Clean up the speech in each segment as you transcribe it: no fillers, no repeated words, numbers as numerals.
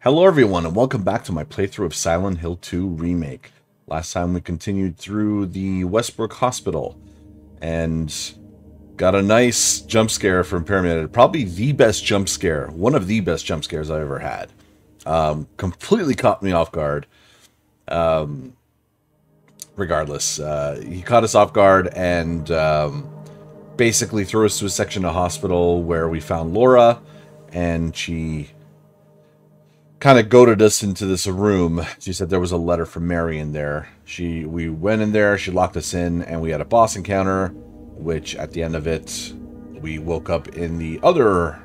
Hello everyone and welcome back to my playthrough of Silent Hill 2 Remake. Last time we continued through the Westbrook Hospital and got a nice jump scare from Pyramid Head. Probably the best jump scare, one of the best jump scares I've ever had. Completely caught me off guard. Regardless, he caught us off guard and basically threw us to a section of hospital where we found Laura and she kind of goaded us into this room. She said there was a letter from Mary in there. We went in there, she locked us in, and we had a boss encounter, which at the end of it, we woke up in the other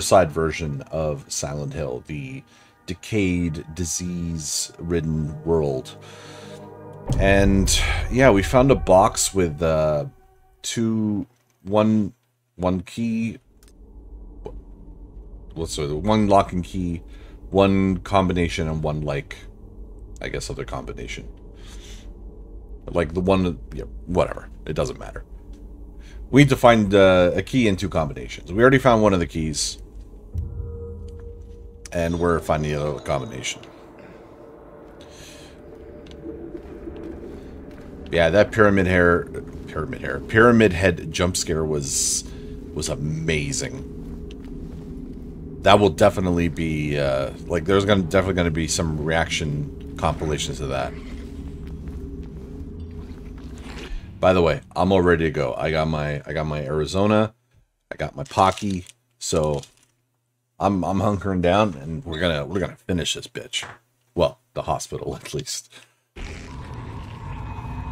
side version of Silent Hill, the decayed, disease-ridden world. And yeah, we found a box with one key. Well, so one lock and key, one combination, and one, like, I guess other combination. Like the one, yeah, whatever. It doesn't matter. We need to find a key and two combinations. We already found one of the keys. And we're finding the other combination. Yeah, that Pyramid Head jump scare was amazing. That will definitely be, like, there's definitely going to be some reaction compilations to that. By the way, I'm all ready to go. I got my Arizona, I got my Pocky, so I'm hunkering down, and we're gonna finish this bitch. Well, the hospital at least.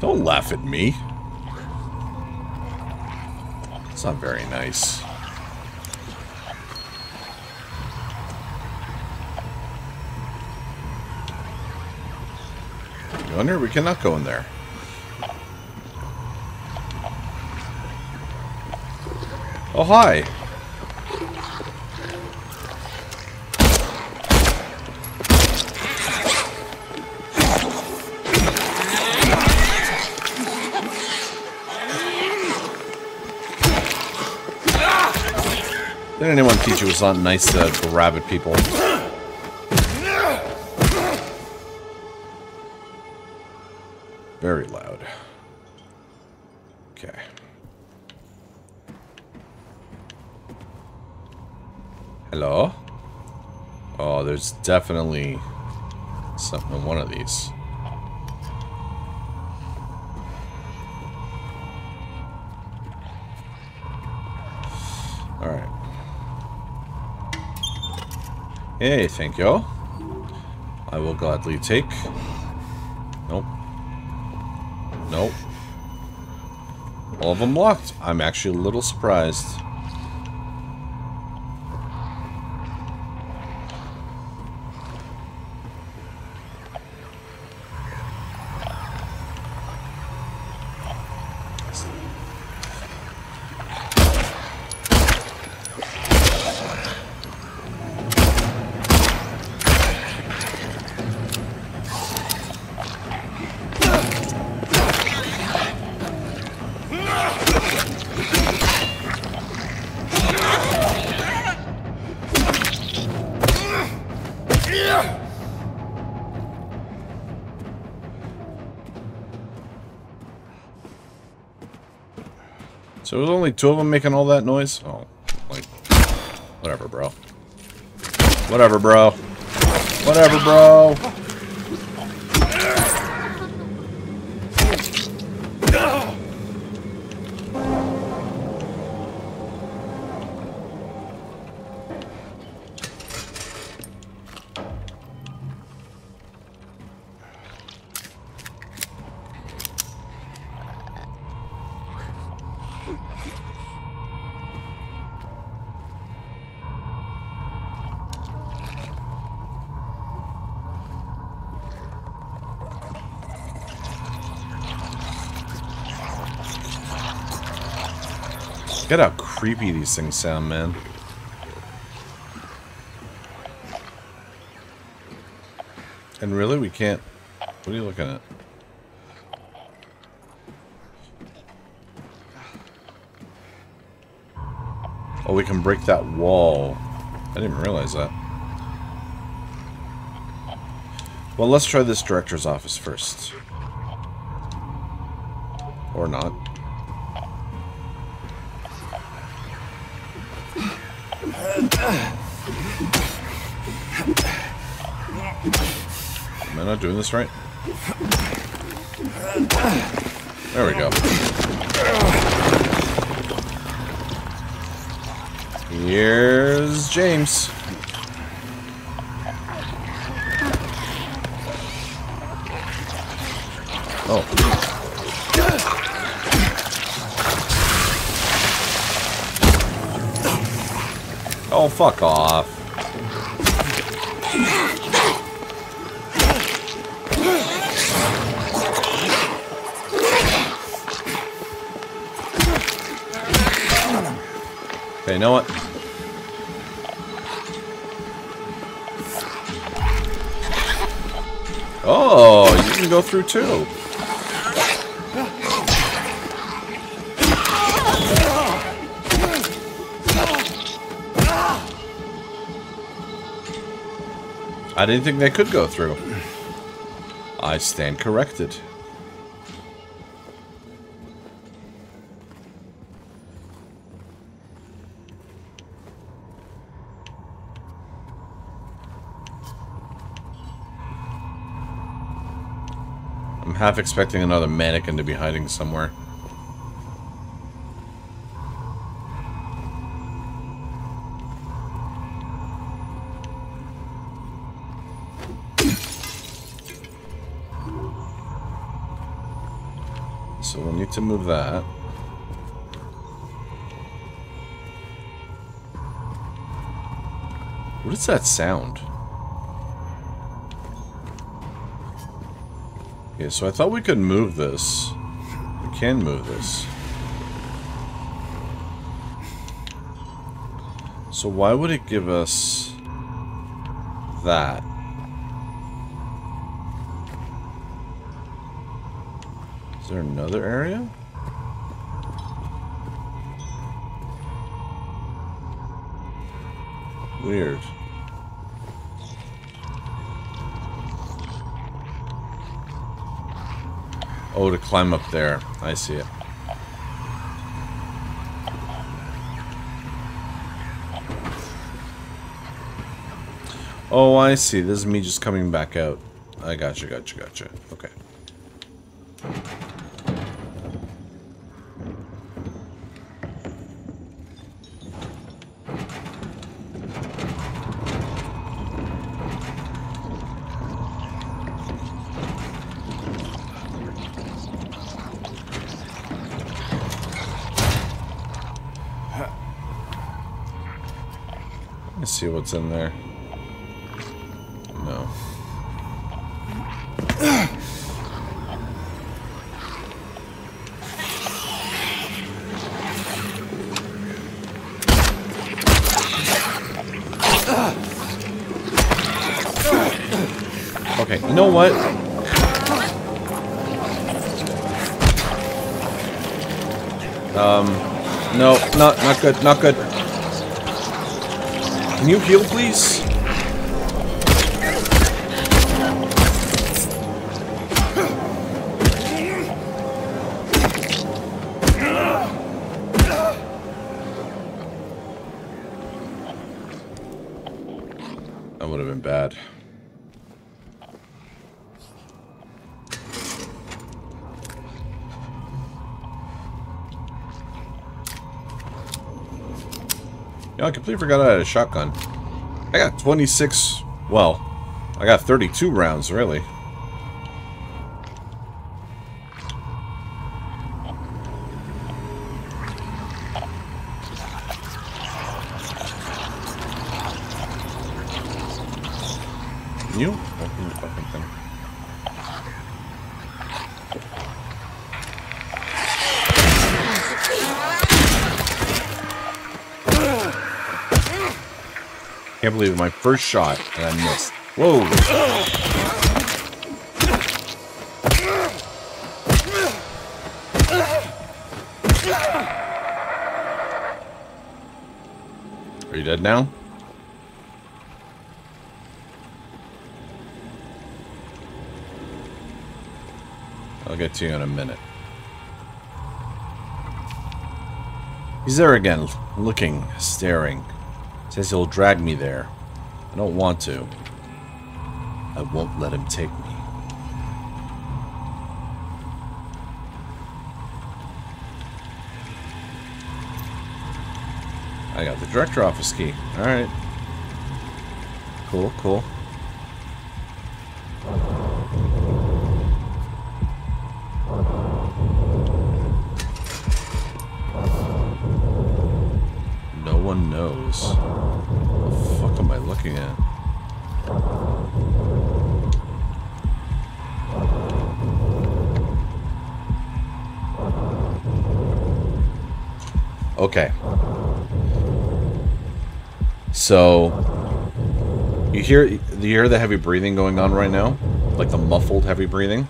Don't laugh at me. It's not very nice. Under, we cannot go in there. Oh, hi. Didn't anyone teach you it's not nice to grab at people? Very loud. Okay. Hello? Oh, there's definitely something in one of these. Alright. Hey, thank you. I will gladly take. Nope. Nope. All of them locked. I'm actually a little surprised. So there's only two of them making all that noise? Oh, like, whatever, bro. Whatever, bro. Whatever, bro. Look at how creepy these things sound, man. And really, we can't. What are you looking at? Oh, we can break that wall. I didn't realize that. Well, let's try this director's office first. Or not. Am I not doing this right? There we go. Here's James. Oh. Oh, fuck off. Okay, you know what? Oh, you can go through too. I didn't think they could go through. I stand corrected. I'm half expecting another mannequin to be hiding somewhere. So we'll need to move that. What is that sound? Okay, so I thought we could move this. We can move this. So why would it give us that? Is there another area? Weird. Oh, to climb up there. I see it. Oh, I see. This is me just coming back out. I gotcha, gotcha, gotcha. Okay. Let's see what's in there. No. Okay, you know what? No, not good, not good. Can you heal, please? That would have been bad. I completely forgot I had a shotgun. I got 26... well, I got 32 rounds, really. Can you open the fucking thing? I can't believe it. My first shot and I missed. Whoa! Are you dead now? I'll get to you in a minute. He's there again, looking, staring. Says he'll drag me there. I don't want to. I won't let him take me. I got the director office key. Alright. Cool, cool. No one knows. What the fuck am I looking at? Okay. So, you hear the heavy breathing going on right now? Like the muffled heavy breathing?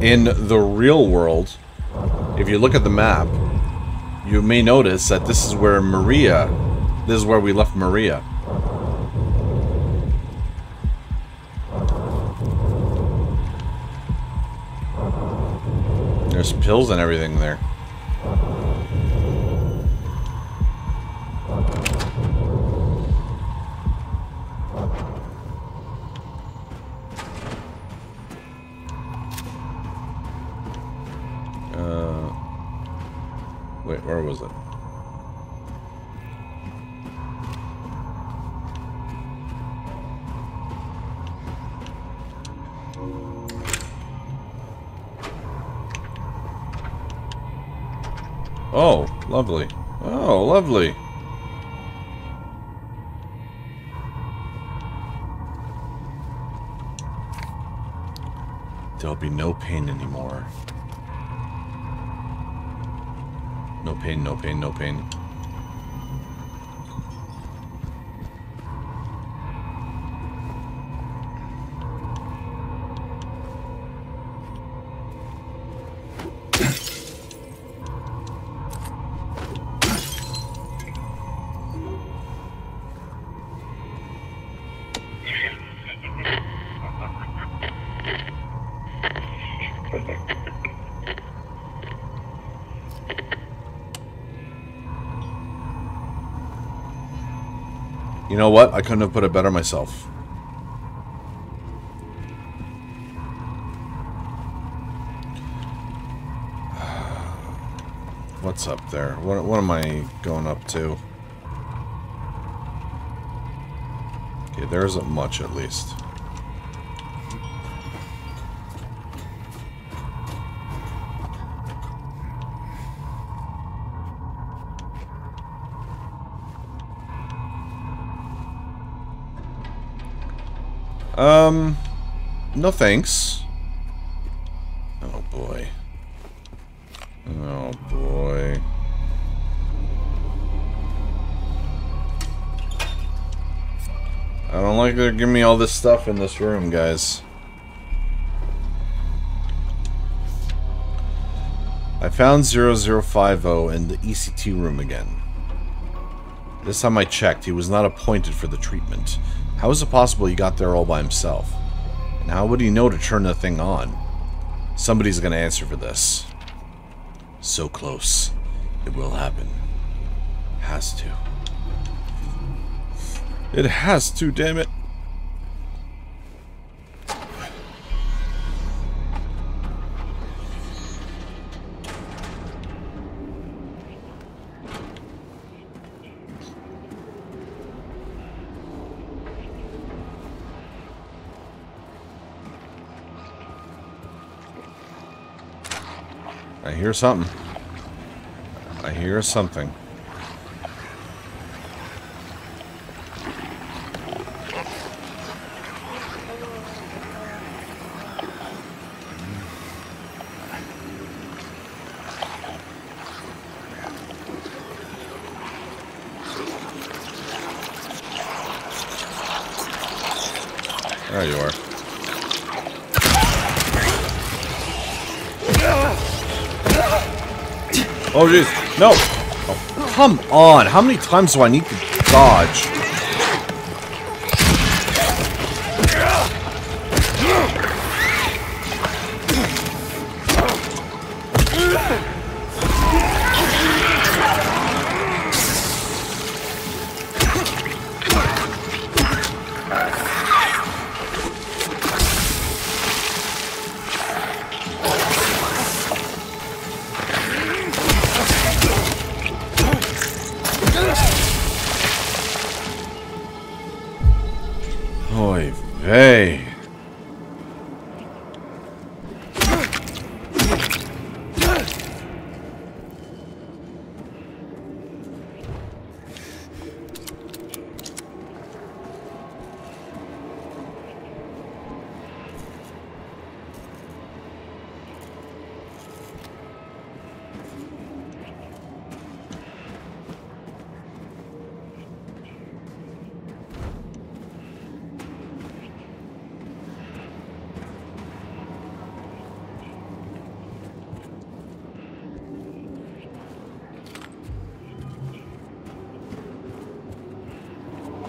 In the real world, if you look at the map, you may notice that this is where we left Maria. There's pills and everything there. Oh, lovely. Oh, lovely. There'll be no pain anymore. No pain, no pain, no pain. You know what? I couldn't have put it better myself. What's up there? What am I going up to? Okay, there isn't much at least. No thanks. Oh boy. Oh boy. I don't like they're giving me all this stuff in this room, guys. I found 0050 in the ECT room again. This time I checked, he was not appointed for the treatment. How is it possible he got there all by himself? And how would he know to turn the thing on? Somebody's gonna answer for this. So close. It will happen. Has to. It has to, damn it. I hear something. I hear something. There you are. Oh, jeez. No! Oh, come on! How many times do I need to dodge?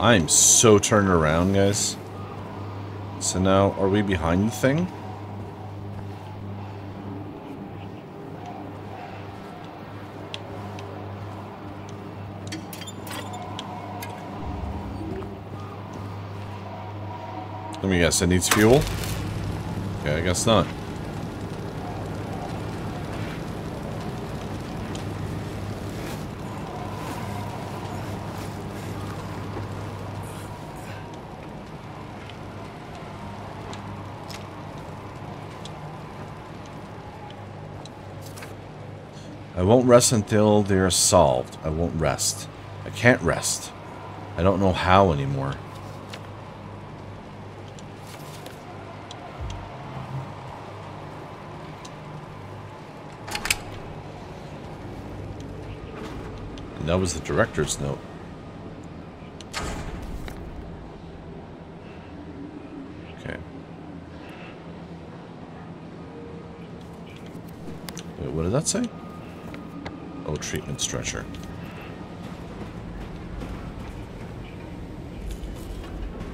I'm so turned around, guys. So now, are we behind the thing? Let me guess, it needs fuel? Okay, I guess not. I won't rest until they're solved. I won't rest. I can't rest. I don't know how anymore. And that was the director's note. Okay. Wait, what did that say? Oh, treatment stretcher.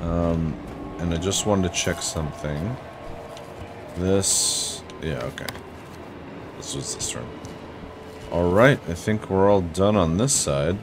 And I just wanted to check something. This, yeah, okay. This was this room. Alright, I think we're all done on this side.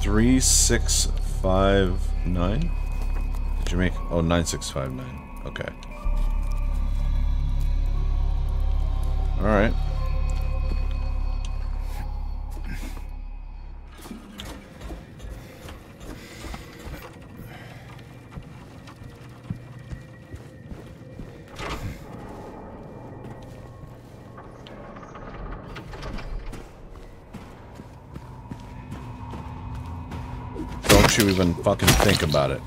Three, 6, 5, 9? Did you make... Oh, 9, 6, 5, 9. Okay. Alright. You even fucking think about it.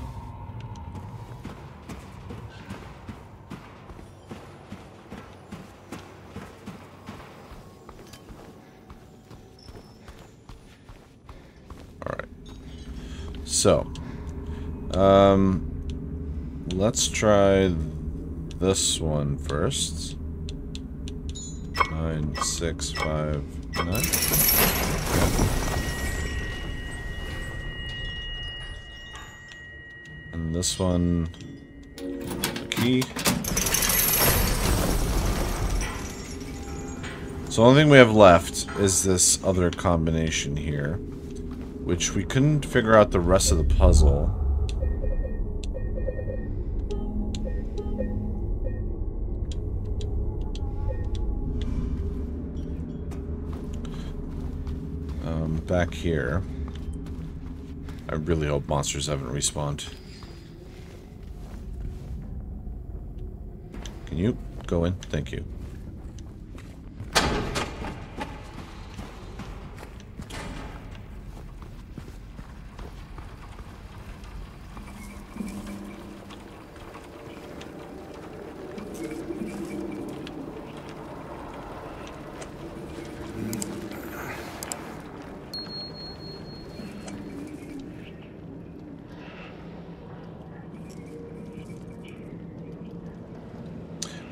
All right. So, let's try this one first. 9, 6, 5, 9. This one, the key. So the only thing we have left is this other combination here, which we couldn't figure out the rest of the puzzle. Back here. I really hope monsters haven't respawned. Can you go in? Thank you.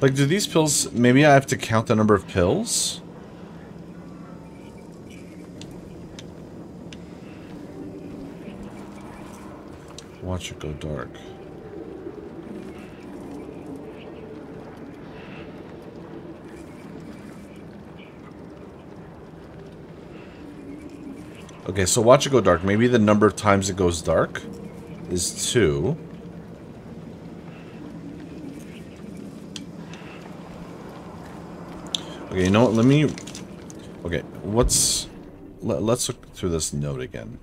Like, do these pills... Maybe I have to count the number of pills? Watch it go dark. Okay, so watch it go dark. Maybe the number of times it goes dark is 2. Okay, you know what, let me... Okay, let's look through this note again.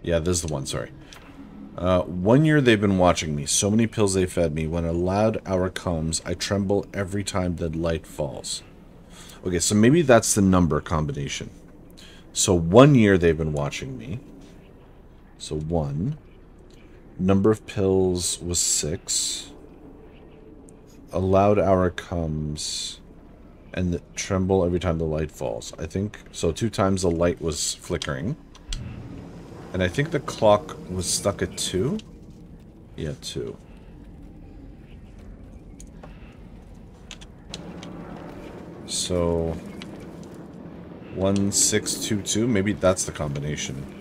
Yeah, this is the one, sorry. 1 year they've been watching me. So many pills they fed me. When a loud hour comes, I tremble every time the light falls. Okay, so maybe that's the number combination. So 1 year they've been watching me. So 1. Number of pills was 6. A loud hour comes and tremble every time the light falls. I think so. 2 times the light was flickering. And I think the clock was stuck at 2. Yeah, 2. So 1622, maybe that's the combination.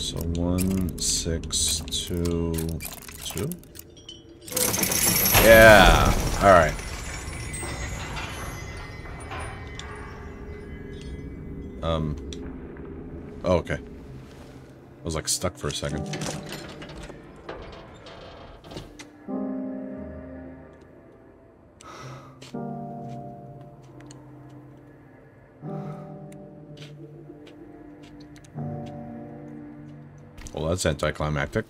So 1622. Yeah. All right. Oh, okay. I was like stuck for a second. Well, that's anticlimactic.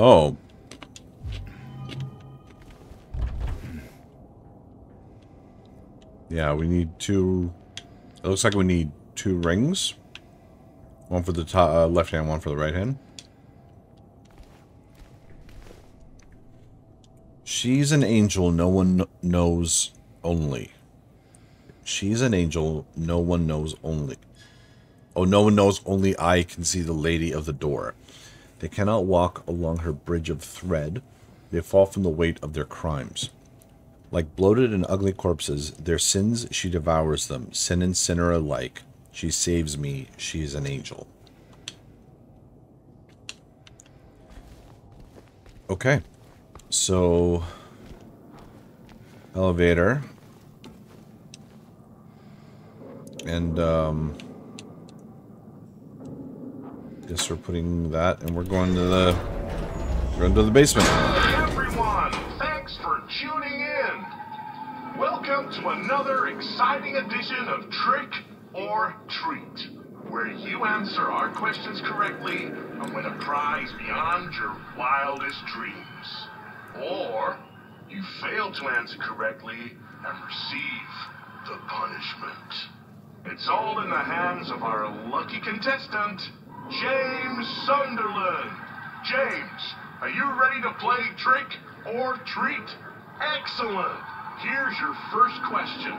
Oh. Yeah, we need 2... It looks like we need 2 rings. One for the top, left hand, one for the right hand. She's an angel no one knows only. She's an angel no one knows only. Oh, no one knows only I can see the lady of the door. They cannot walk along her bridge of thread. They fall from the weight of their crimes. Like bloated and ugly corpses, their sins, she devours them. Sin and sinner alike. She saves me. She is an angel. Okay. So... elevator. And, guess we're putting that, and we're going to the basement. Hi everyone, thanks for tuning in. Welcome to another exciting edition of Trick or Treat, where you answer our questions correctly and win a prize beyond your wildest dreams. Or you fail to answer correctly and receive the punishment. It's all in the hands of our lucky contestant, James Sunderland. James, are you ready to play Trick or Treat? Excellent. Here's your first question.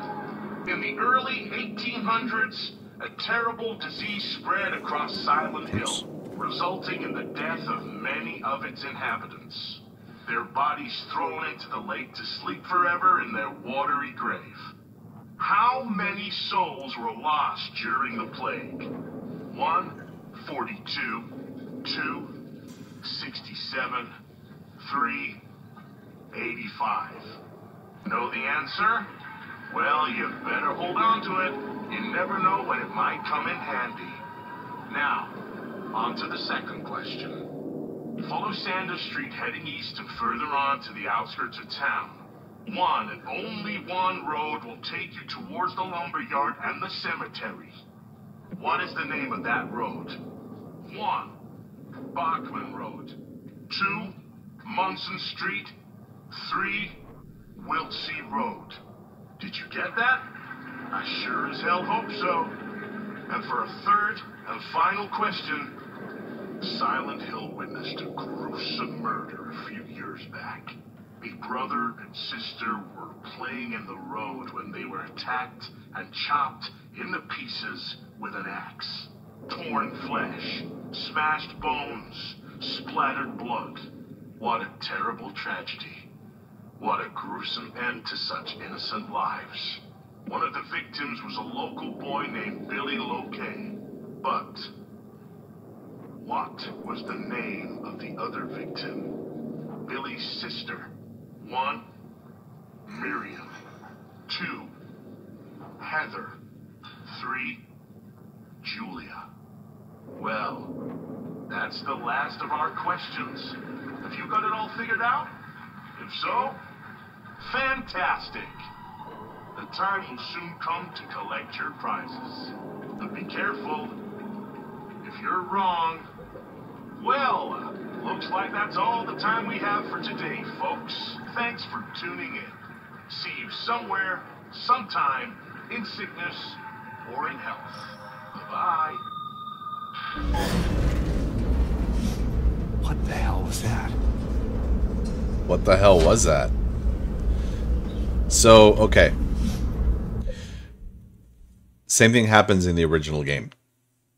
In the early 1800s, a terrible disease spread across Silent Hill, resulting in the death of many of its inhabitants. Their bodies thrown into the lake to sleep forever in their watery grave. How many souls were lost during the plague? 1, 42, 2, 67, 3, 85. Know the answer? Well, you better hold on to it. You never know when it might come in handy. Now, on to the second question. Follow Sanders Street heading east and further on to the outskirts of town. One and only one road will take you towards the lumberyard and the cemetery. What is the name of that road? 1, Bachman Road. 2, Munson Street. 3, Wiltsey Road. Did you get that? I sure as hell hope so. And for a third and final question, Silent Hill witnessed a gruesome murder a few years back. A brother and sister were playing in the road when they were attacked and chopped into pieces with an axe. Torn flesh, smashed bones, splattered blood. What a terrible tragedy. What a gruesome end to such innocent lives. One of the victims was a local boy named Billy Loke. But what was the name of the other victim? Billy's sister. 1. Miriam. 2. Heather. 3. Julia. Well, that's the last of our questions. Have you got it all figured out? If so, fantastic! The time will soon come to collect your prizes. But be careful. If you're wrong, well, looks like that's all the time we have for today, folks. Thanks for tuning in. See you somewhere, sometime, in sickness or in health. Bye-bye. What the hell was that? What the hell was that? So, okay. Same thing happens in the original game.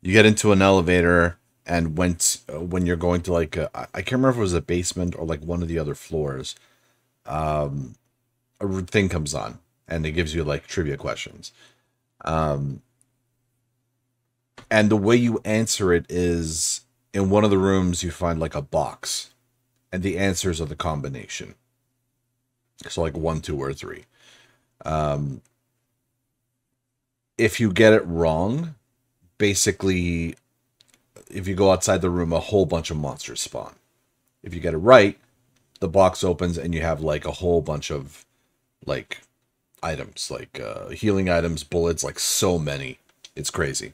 You get into an elevator, and when you're going to, like, I can't remember if it was a basement or, like, one of the other floors, a thing comes on, and it gives you, like, trivia questions. And the way you answer it is, in one of the rooms, you find, like, a box, and the answers are the combination. So, like, 1, 2, or 3. If you get it wrong, basically, if you go outside the room, a whole bunch of monsters spawn. If you get it right, the box opens and you have, like, a whole bunch of, like, items. Like, healing items, bullets, like, so many. It's crazy.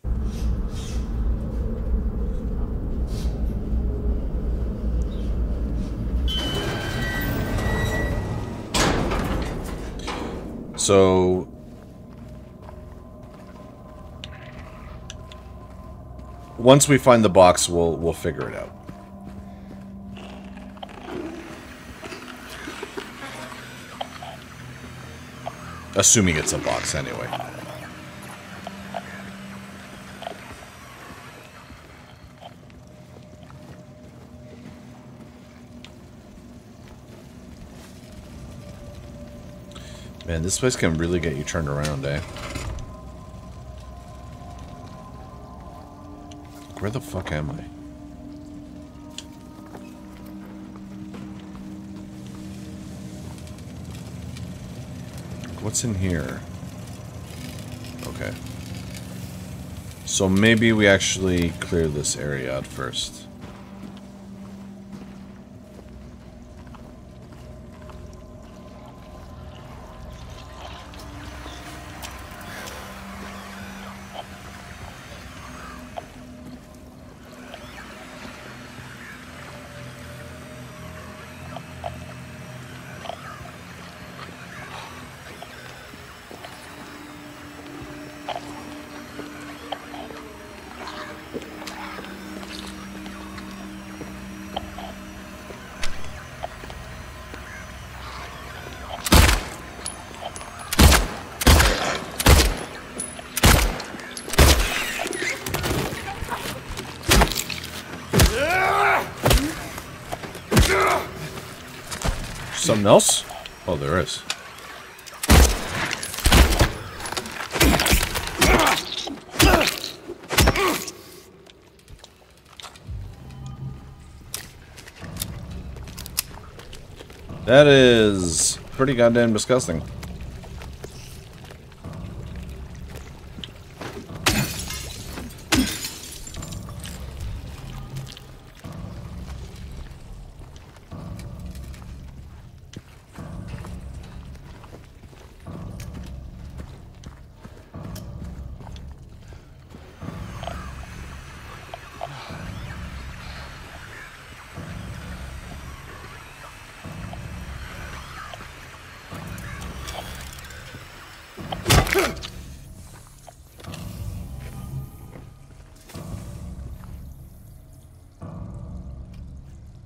So... once we find the box, we'll figure it out. Assuming it's a box, anyway. Man, this place can really get you turned around, eh? Where the fuck am I? What's in here? Okay. So maybe we actually clear this area out first. Something else? Oh, there is. That is pretty goddamn disgusting.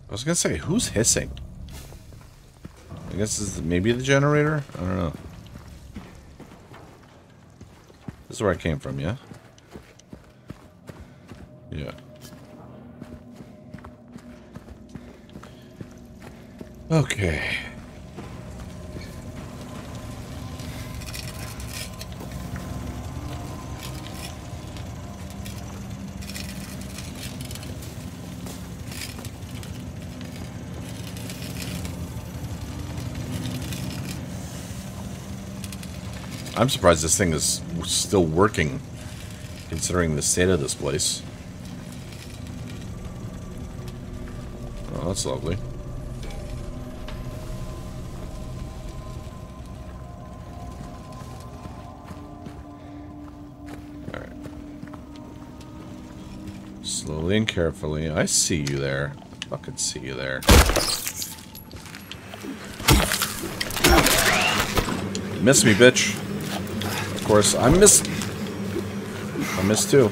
I was gonna say, who's hissing? I guess this is maybe the generator? I don't know. This is where I came from, yeah? Yeah. Okay. I'm surprised this thing is still working, considering the state of this place. Oh, that's lovely. Alright. Slowly and carefully. I see you there. I fucking see you there. Miss me, bitch. Of course, I missed. I missed too.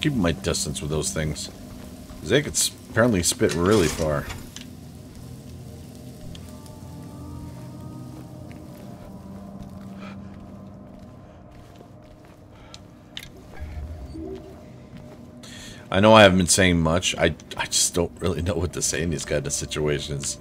Keeping my distance with those things. They could apparently spit really far. I know I haven't been saying much. I just don't really know what to say in these kind of situations.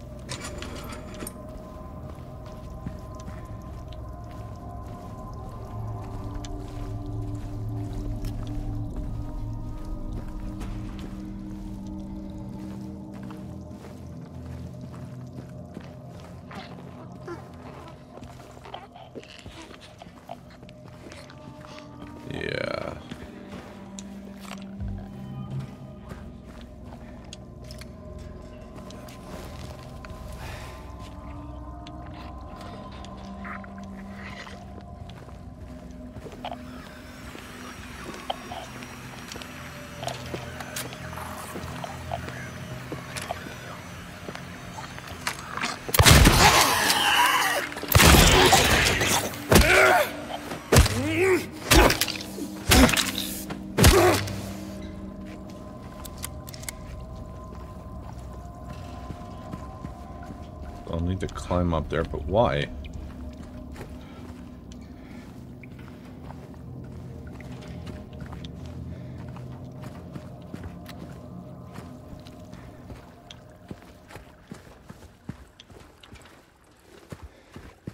Climb up there, but why?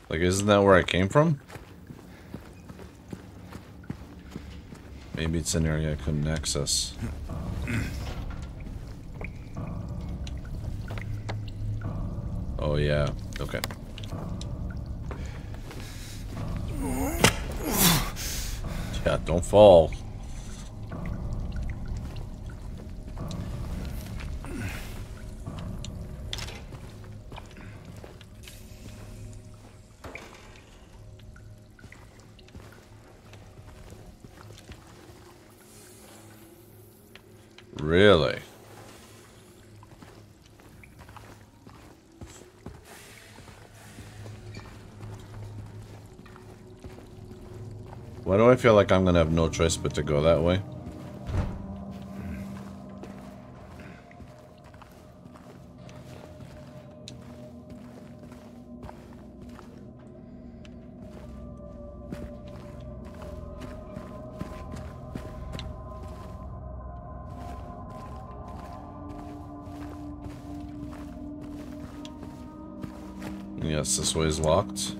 Like, isn't that where I came from? Maybe it's an area I couldn't access. Oh, yeah. Okay. Yeah, don't fall. Really? Why do I feel like I'm gonna have no choice but to go that way? Yes, this way is locked.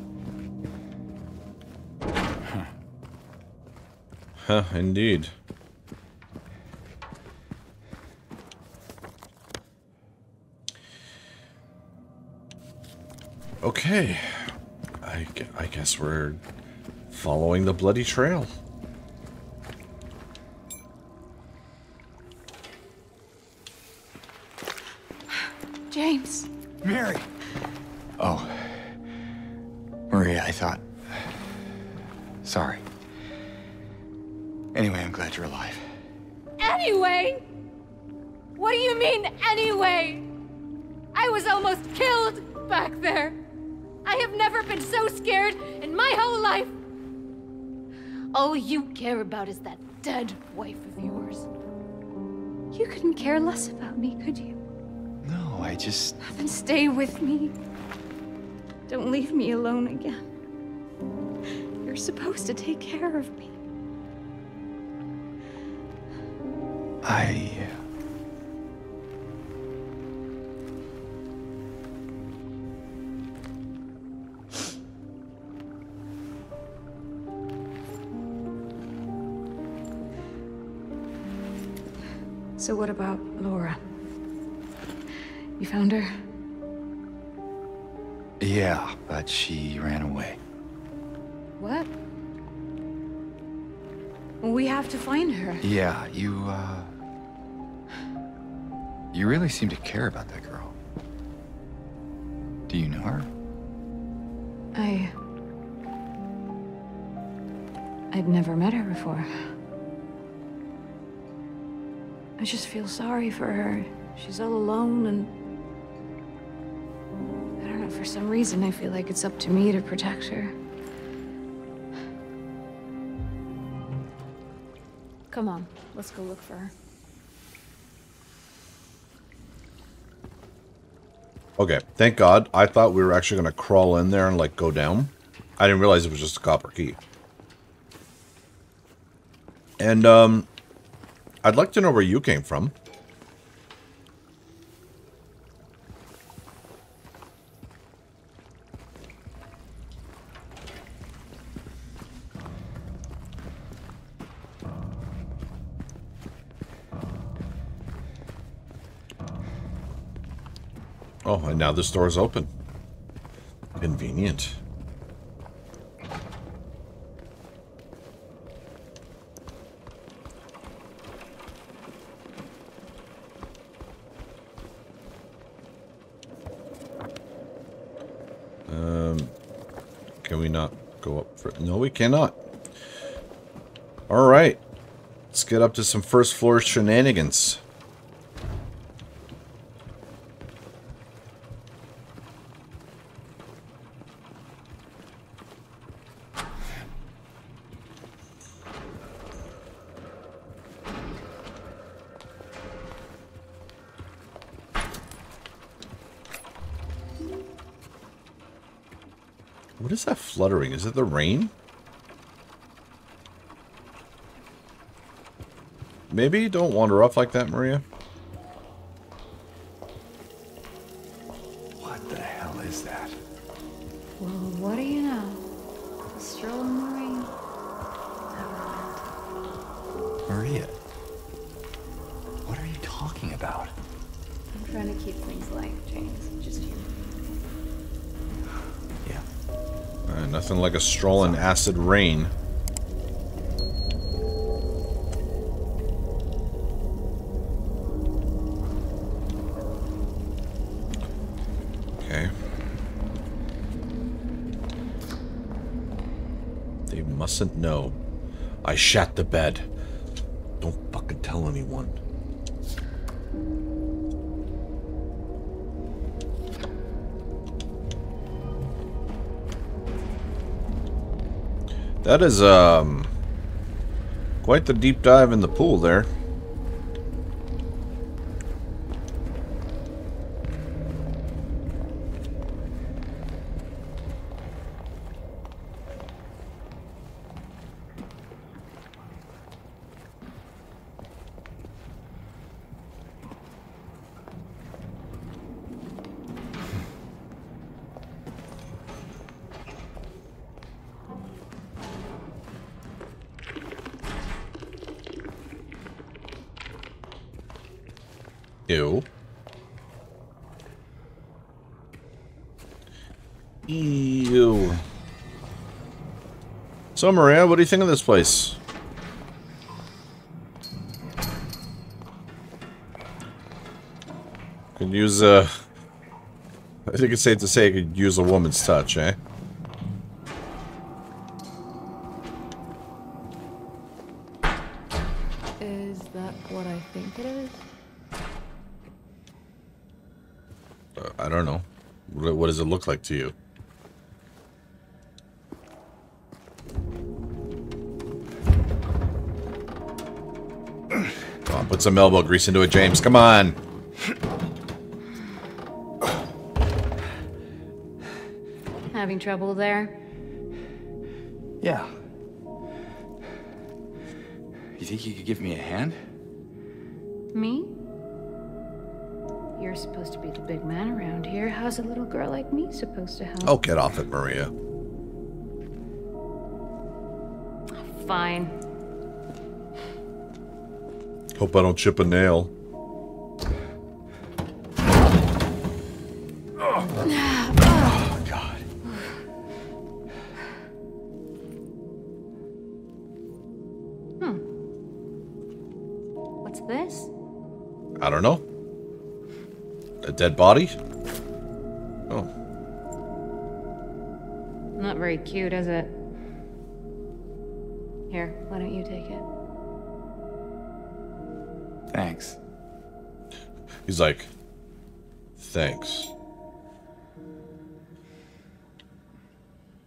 Huh, indeed. Okay. I I guess we're following the bloody trail. James. Mary. Oh. Maria, I thought... Sorry. Anyway, I'm glad you're alive. Anyway? What do you mean, anyway? I was almost killed back there. I have never been so scared in my whole life. All you care about is that dead wife of yours. You couldn't care less about me, could you? No, I just... Then stay with me. Don't leave me alone again. You're supposed to take care of me. So what about Laura? You found her? Yeah, but she ran away. What? We have to find her. Yeah, you really seem to care about that girl. Do you know her? I'd never met her before. I just feel sorry for her. She's all alone and... I don't know, for some reason I feel like it's up to me to protect her. Come on, let's go look for her. Okay, thank God. I thought we were actually gonna crawl in there and like go down. I didn't realize it was just a copper key. And I'd like to know where you came from. Oh, and now this door is open. Convenient. Can we not go up for... No, we cannot. Alright. Let's get up to some first floor shenanigans. What is that fluttering? Is it the rain? Maybe don't wander off like that, Maria. What the hell is that? Well, what do you know? A stroll in the rain. Never mind. Maria, what are you talking about? I'm trying to keep things light, James. Just you. Nothing like a stroll in acid rain. Okay. They mustn't know. I shat the bed. Don't fucking tell anyone. That is, quite the deep dive in the pool there. Ew. Ew. So Maria, what do you think of this place? Could use a... I think it's safe to say I could use a woman's touch, eh? Is that what I think it is? I don't know. What does it look like to you? Come on, put some elbow grease into it, James. Come on! Having trouble there? Yeah. You think you could give me a hand? Me? You're supposed to be the big man around here. How's a little girl like me supposed to help? Oh, get off it, Maria. Fine. Hope I don't chip a nail. I don't know. A dead body? Oh. Not very cute, is it? Here, why don't you take it? Thanks. He's like, thanks.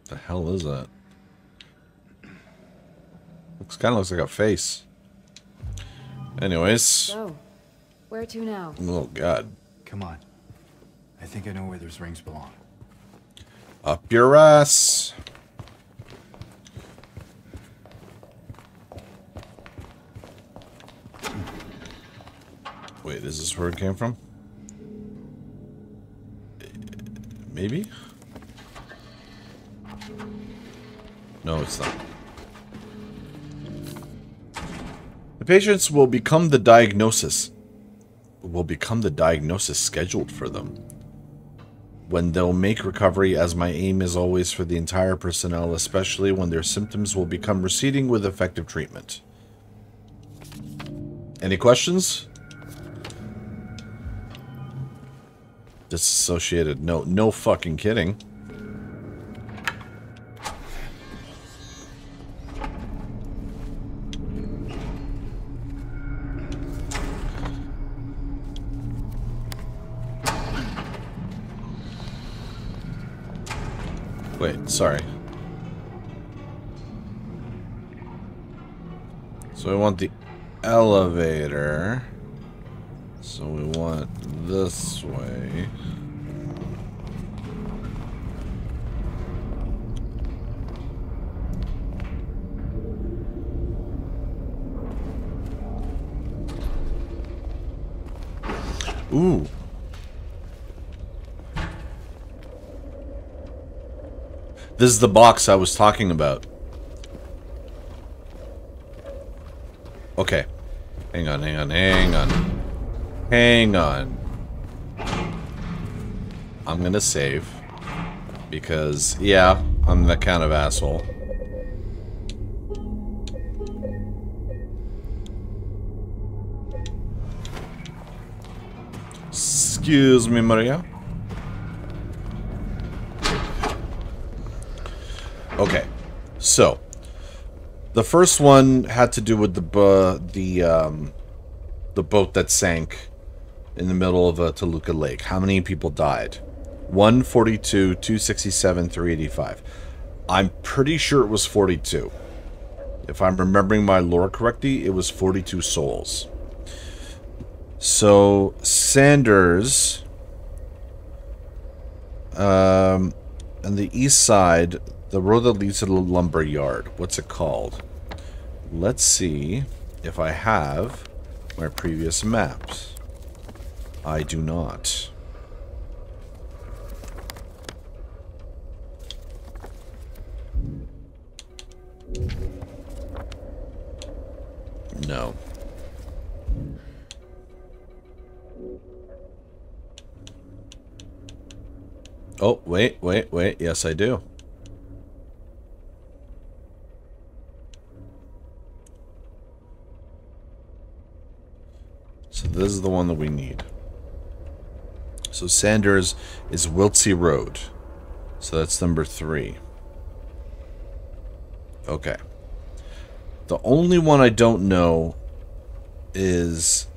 The hell is that? Looks kind of looks like a face. Anyways. So. Where to now? Oh, God. Come on. I think I know where those rings belong. Up your ass. Wait, is this where it came from? Maybe? No, it's not. The patients will become the diagnosis. Scheduled for them. When they'll make recovery, as my aim is always for the entire personnel, especially when their symptoms will become receding with effective treatment. Any questions? Disassociated. No fucking kidding. Wait, sorry. So we want the elevator. So we want this way. Ooh. This is the box I was talking about. Okay. Hang on. I'm gonna save. Because, yeah, I'm that kind of asshole. Excuse me, Maria. Okay, so the first one had to do with the boat that sank in the middle of Toluca Lake. How many people died? 142, 267, 385. I'm pretty sure it was 42. If I'm remembering my lore correctly, it was 42 souls. So Sanders, on the east side. The road that leads to the lumber yard. What's it called? Let's see if I have my previous maps. I do not. No. Oh, wait. Yes, I do. This is the one that we need. So Sanders is Wiltsey Road. So that's number 3. Okay. The only one I don't know is...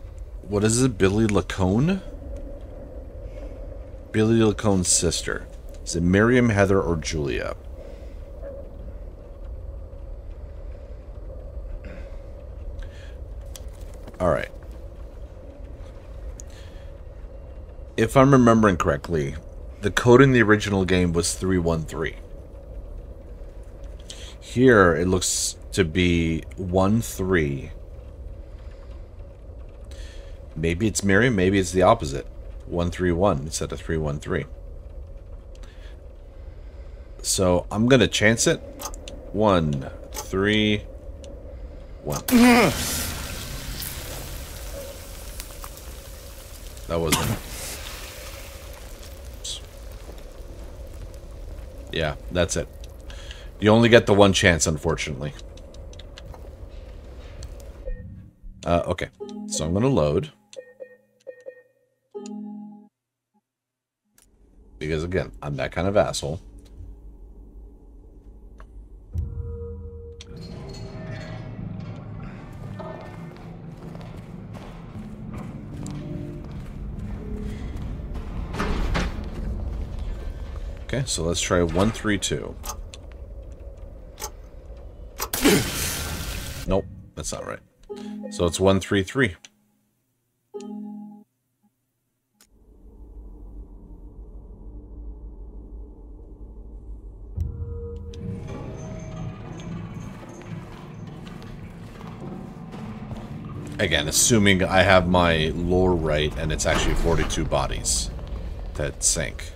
what is it? Billy Loke? Billy Loke's sister. Is it Miriam, Heather, or Julia? Alright. If I'm remembering correctly, the code in the original game was 313. Here, it looks to be 13. Maybe it's Miriam, maybe it's the opposite. 131 instead of 313. So, I'm gonna chance it. 1, 3, 1. That wasn't... yeah, that's it. You only get the one chance, unfortunately. Okay. So I'm gonna load. Because, again, I'm that kind of asshole. Okay, so let's try 132. Nope, that's not right. So it's 133. Again, assuming I have my lore right, and it's actually 42 bodies that sank.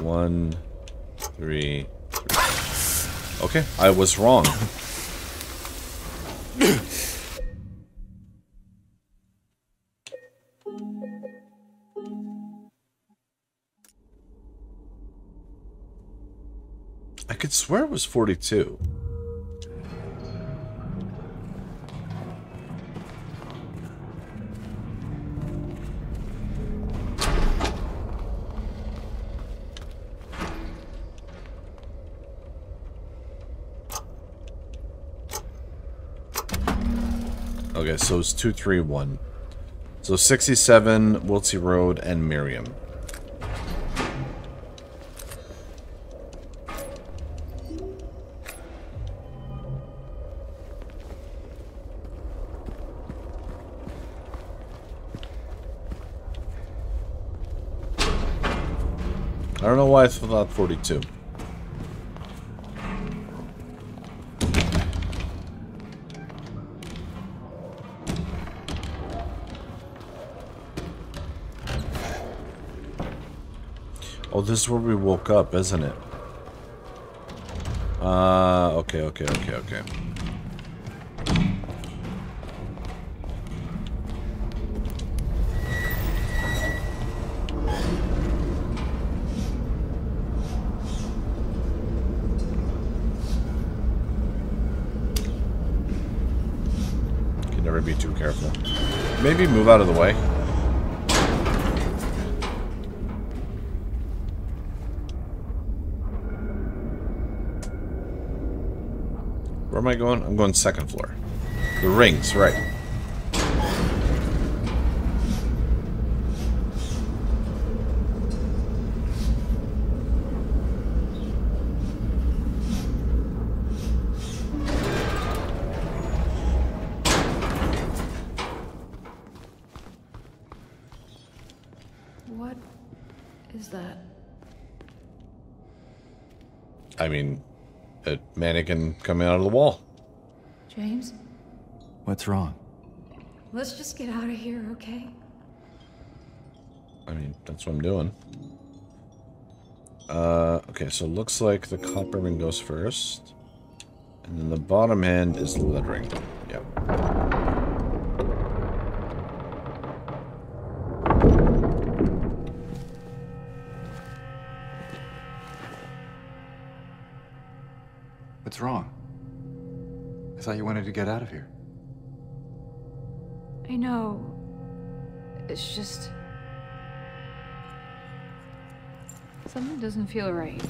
1, 3, 3. Okay, I was wrong. I could swear it was 42. Okay, so it's 231. So 67, Wiltsey Road, and Miriam. I don't know why I thought 42. Oh, this is where we woke up, isn't it? Okay. Can never be too careful. Maybe move out of the way. Where am I going? I'm going second floor. The rings, right. What is that? I mean... a mannequin coming out of the wall. James? What's wrong? Let's just get out of here, okay? I mean, that's what I'm doing. Okay, so looks like the copper ring goes first. And then the bottom end is the lead ring. Yep. What's wrong? I thought you wanted to get out of here. I know. It's just... something doesn't feel right.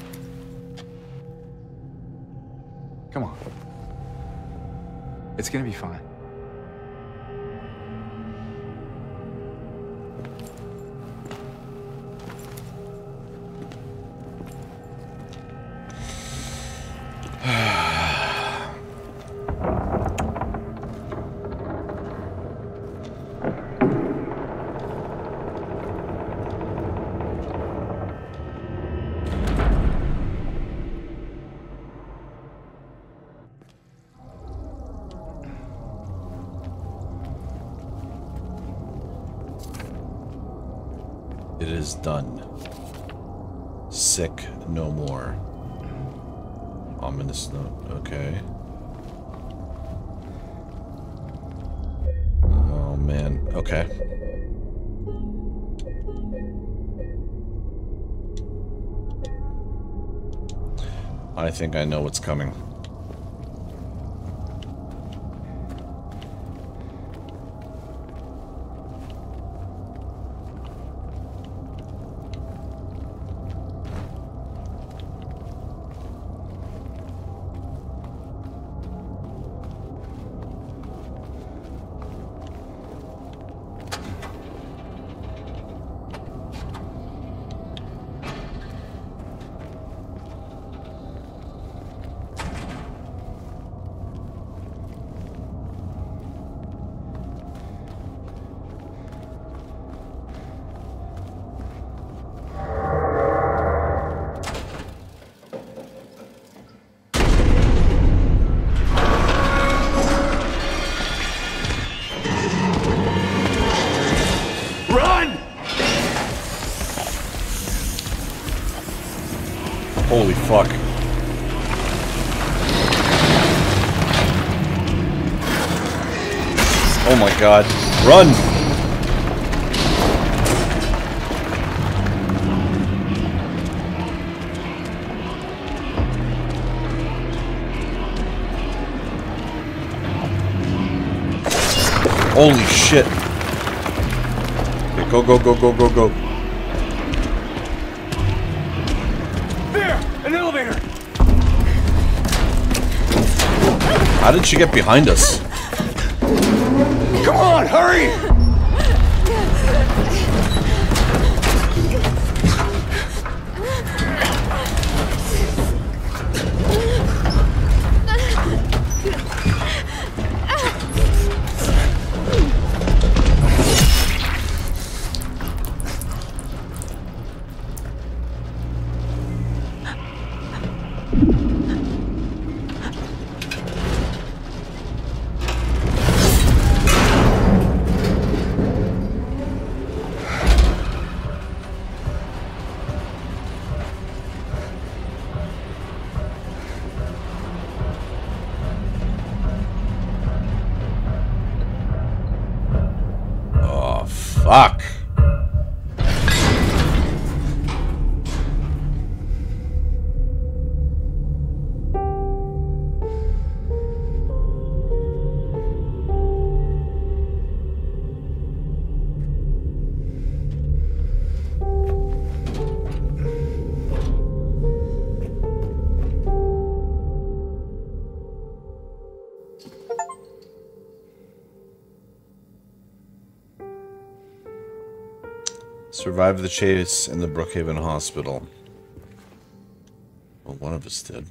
Come on. It's gonna be fine. Done. Sick no more. Ominous note. Okay. Oh man. Okay. I think I know what's coming. God, run! Holy shit! Okay, go, go, go, go, go, go. There! An elevator! How did she get behind us? Come on, hurry! Survived the chase in the Brookhaven Hospital. Well, one of us did.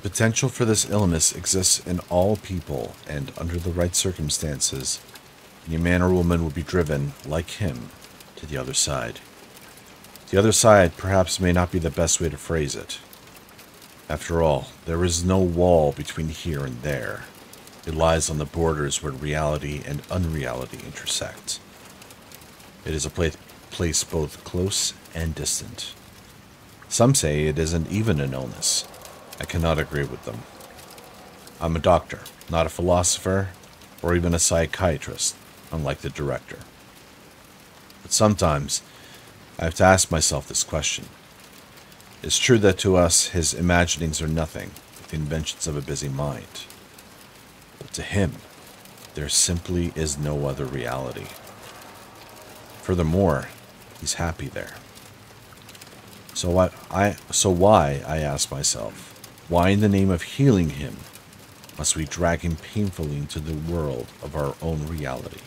The potential for this illness exists in all people, and under the right circumstances, any man or woman will be driven, like him, to the other side. The other side perhaps may not be the best way to phrase it. After all, there is no wall between here and there. It lies on the borders where reality and unreality intersect. It is a place both close and distant. Some say it isn't even an illness. I cannot agree with them. I'm a doctor, not a philosopher, or even a psychiatrist, unlike the director. But sometimes, I have to ask myself this question. It's true that to us, his imaginings are nothing but the inventions of a busy mind. But to him, there simply is no other reality. Furthermore, he's happy there. So why, I ask myself, why in the name of healing him must we drag him painfully into the world of our own reality?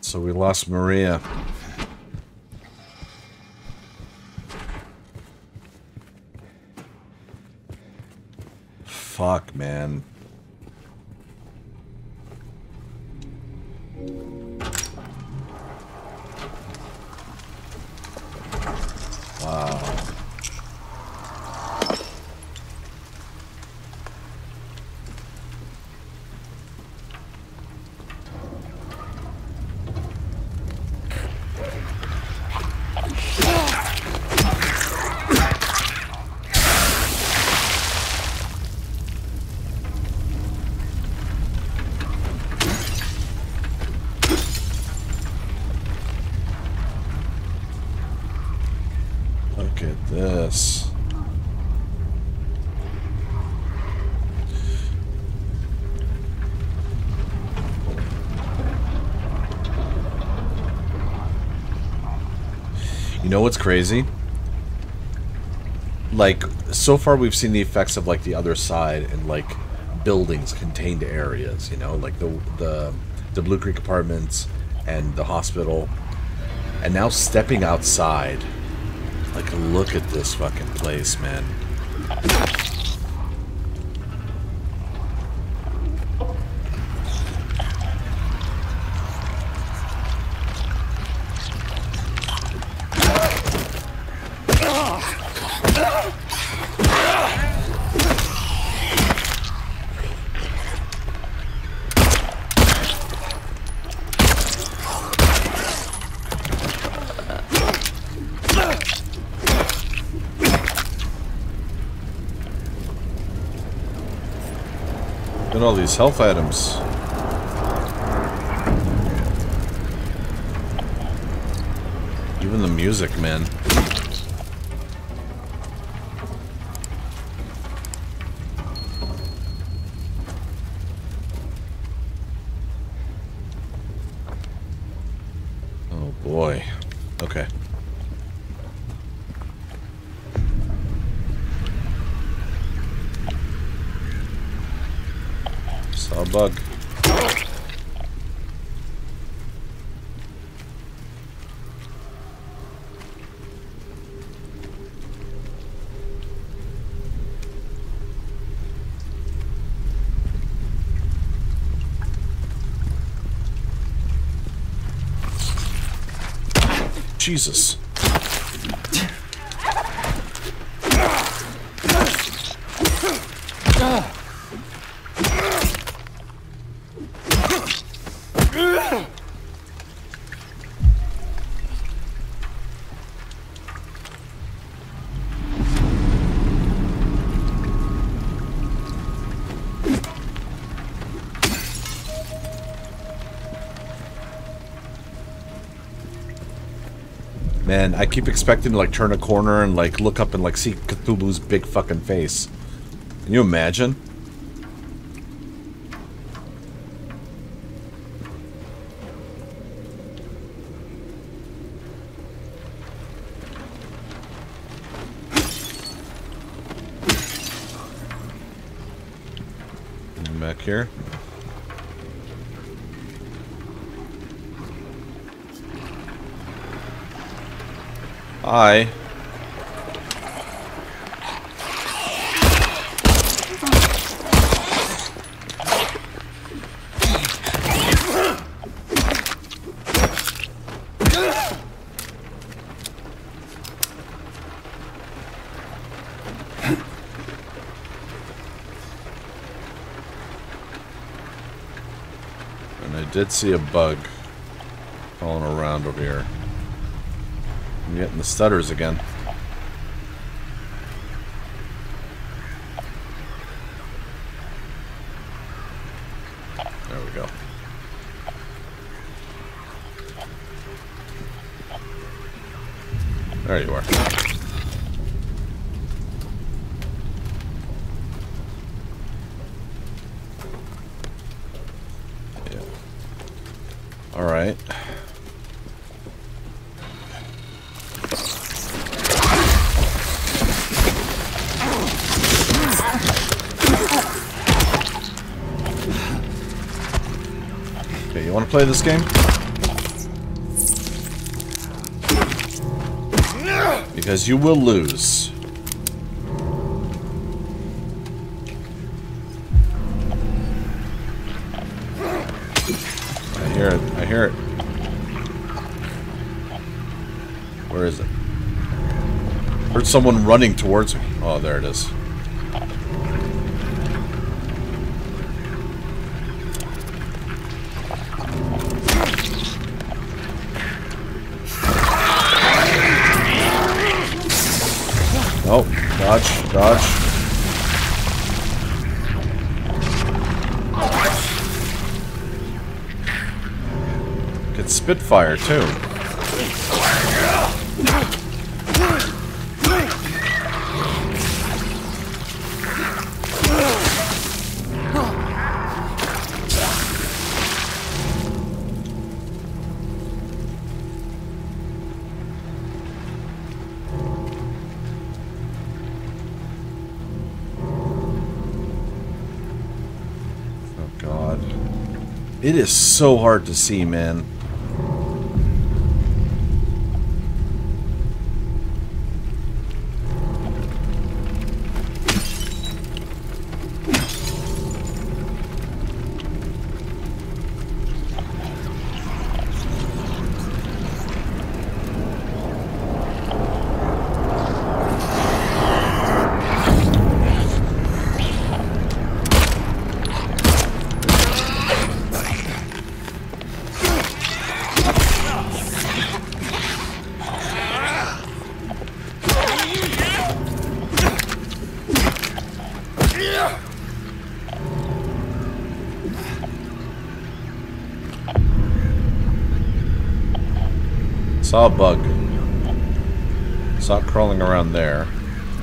So we lost Maria. Fuck, man. Wow. You know what's crazy? Like, so far we've seen the effects of, like, the other side and, like, buildings, contained areas, you know? Like, the Blue Creek apartments and the hospital. And now stepping outside. Like, look at this fucking place, man. All these health items. Even the music, man. Oh boy. Okay. Bug. Jesus. And I keep expecting to, like, turn a corner and, like, look up and, like, see Cthulhu's big fucking face. Can you imagine? back here. And I did see a bug crawling around over here. I'm getting the stutters again. There we go. There you are. Yeah. All right. Want to play this game? Because you will lose. I hear it. I hear it. Where is it? I heard someone running towards me. Oh, there it is. Dodge, dodge. Get Spitfire too. It is so hard to see, man. Saw a bug. Saw it crawling around there.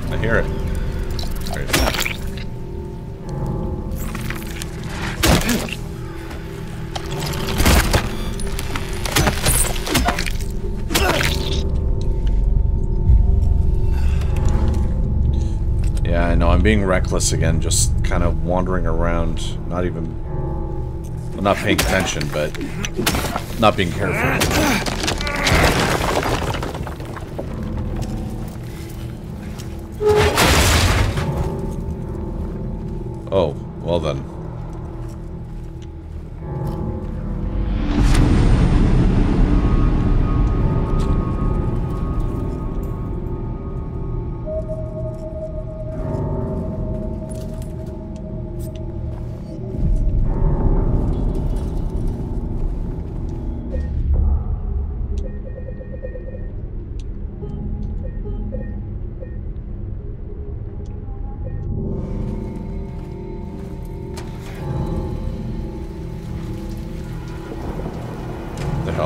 I hear it. There it is. Yeah, I know. I'm being reckless again. Just kind of wandering around. Not even... well, not paying attention, but... not being careful. Oh, well then.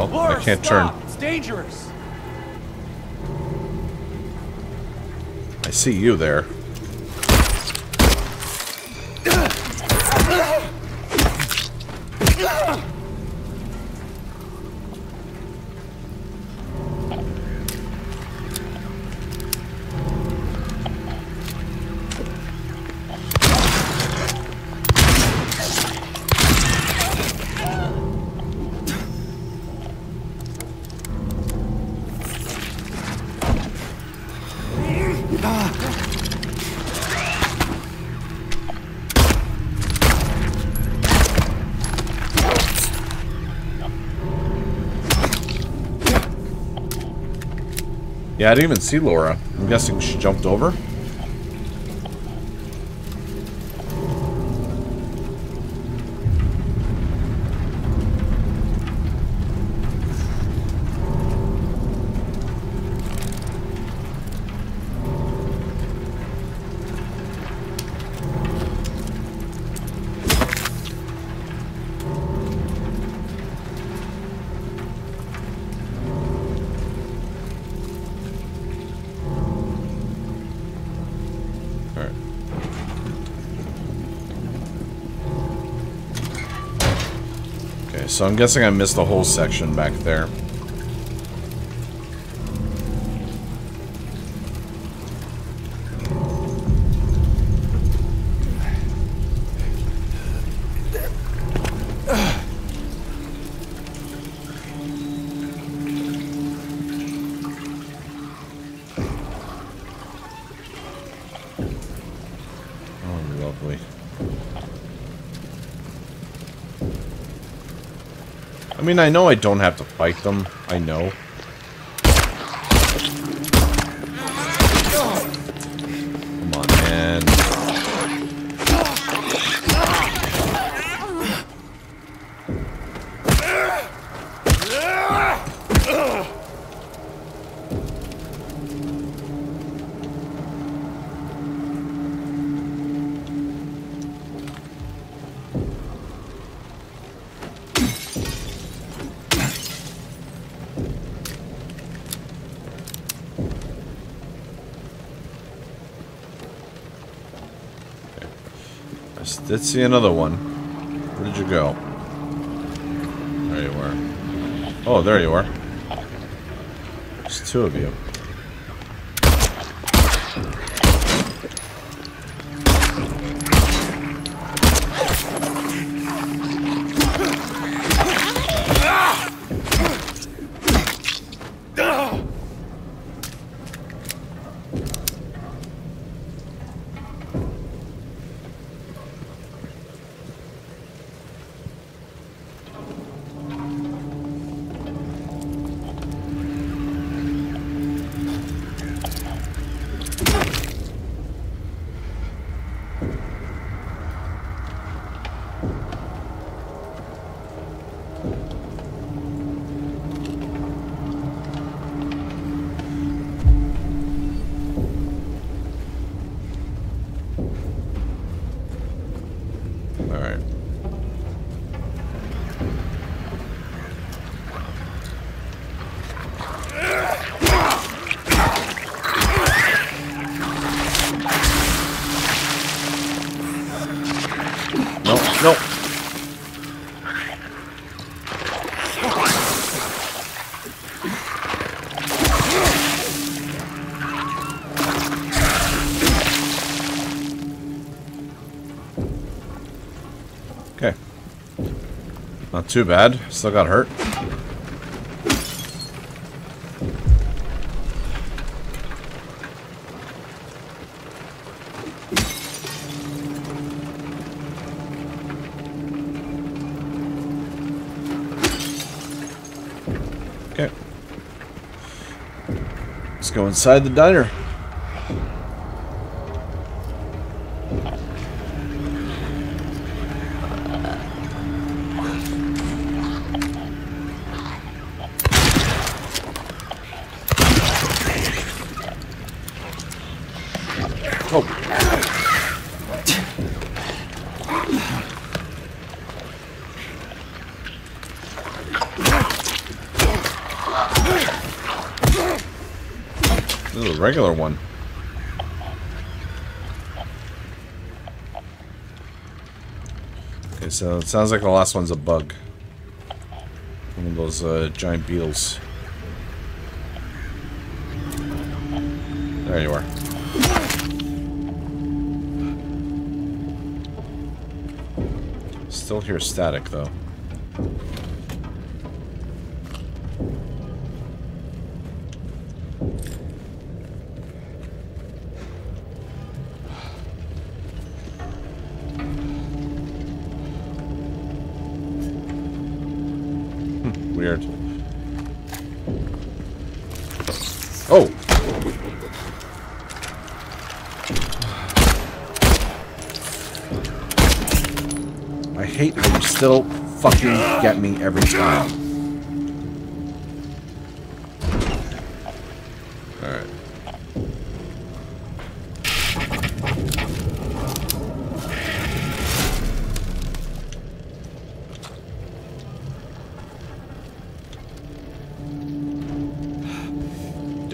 I can't turn. It's dangerous. I see you there. Yeah, I didn't even see Laura. I'm guessing she jumped over. So I'm guessing I missed the whole section back there. I mean, I know I don't have to fight them. I know. Come on, man. Let's see another one. Where did you go? There you are. Oh, there you are. There's two of you. Too bad. Still got hurt. Okay. Let's go inside the diner. Regular one. Okay, so it sounds like the last one's a bug. One of those giant beetles. There you are. Still hear static though. weird. Oh! I hate how you still fucking get me every time. Alright.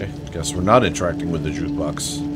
Okay, guess we're not interacting with the jukebox.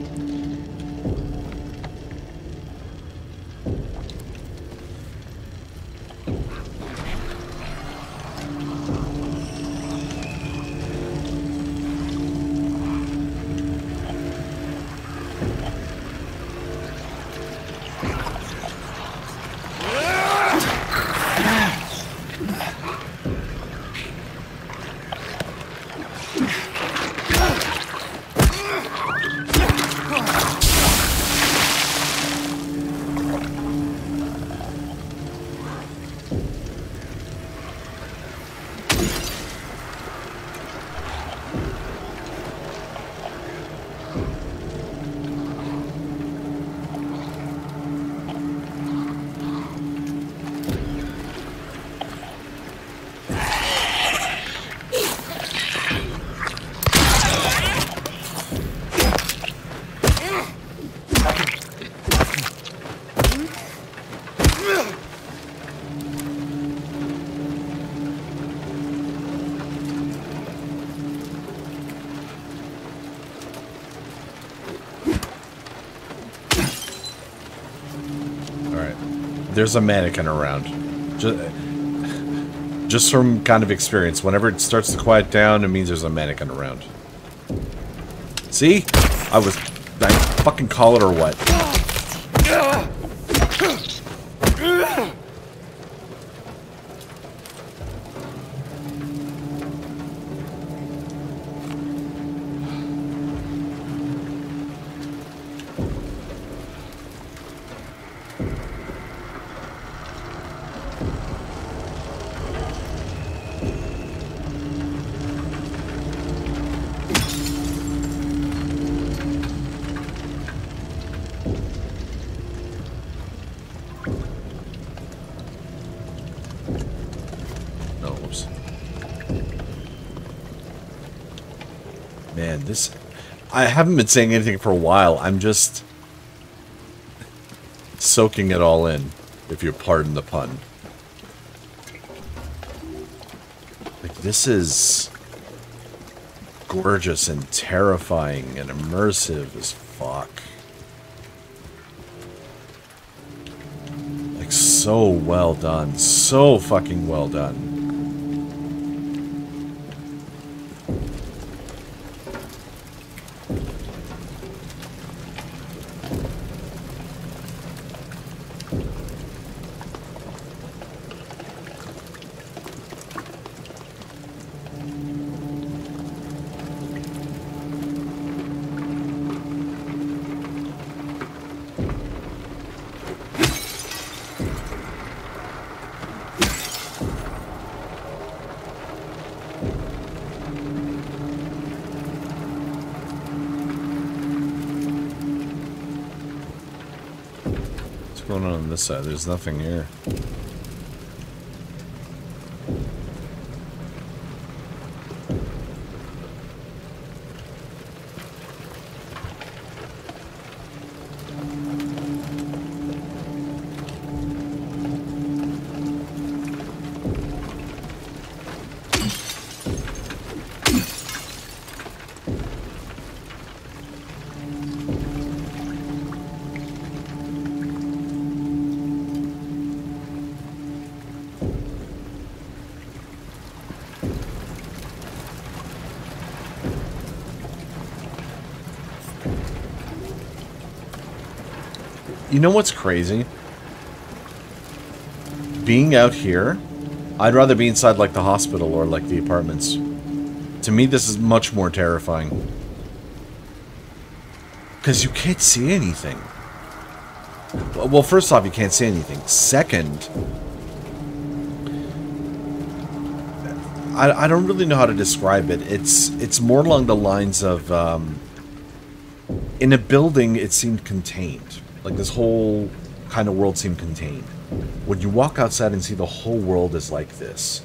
There's a mannequin around. Just from kind of experience, whenever it starts to quiet down, it means there's a mannequin around. See? I fucking call it or what? I haven't been saying anything for a while. I'm just soaking it all in, if you pardon the pun. Like, this is gorgeous and terrifying and immersive as fuck. Like, so well done. So fucking well done. Side. There's nothing here. You know what's crazy? Being out here, I'd rather be inside like the hospital or like the apartments. To me, this is much more terrifying. Because you can't see anything. Well, first off, you can't see anything. Second, I don't really know how to describe it. It's more along the lines of in a building it seemed contained. Like this whole kind of world seemed contained. When you walk outside and see the whole world is like this,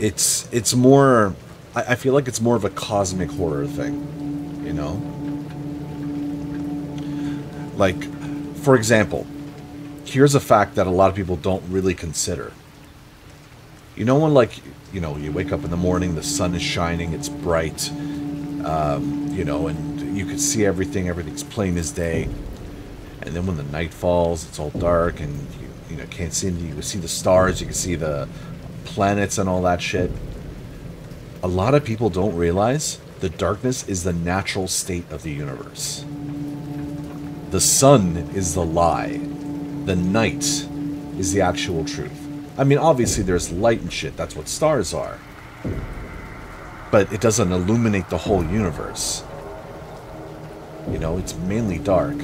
it's more, I feel like it's more of a cosmic horror thing, you know? Like, for example, here's a fact that a lot of people don't really consider. You know when, like, you know, you wake up in the morning, the sun is shining, it's bright, you know, and you can see everything, everything's plain as day. And then when the night falls, it's all dark, and you know, can't see anything. You can see the stars, you can see the planets and all that shit. A lot of people don't realize the darkness is the natural state of the universe. The sun is the lie. The night is the actual truth. I mean, obviously there's light and shit. That's what stars are. But it doesn't illuminate the whole universe. You know, it's mainly dark.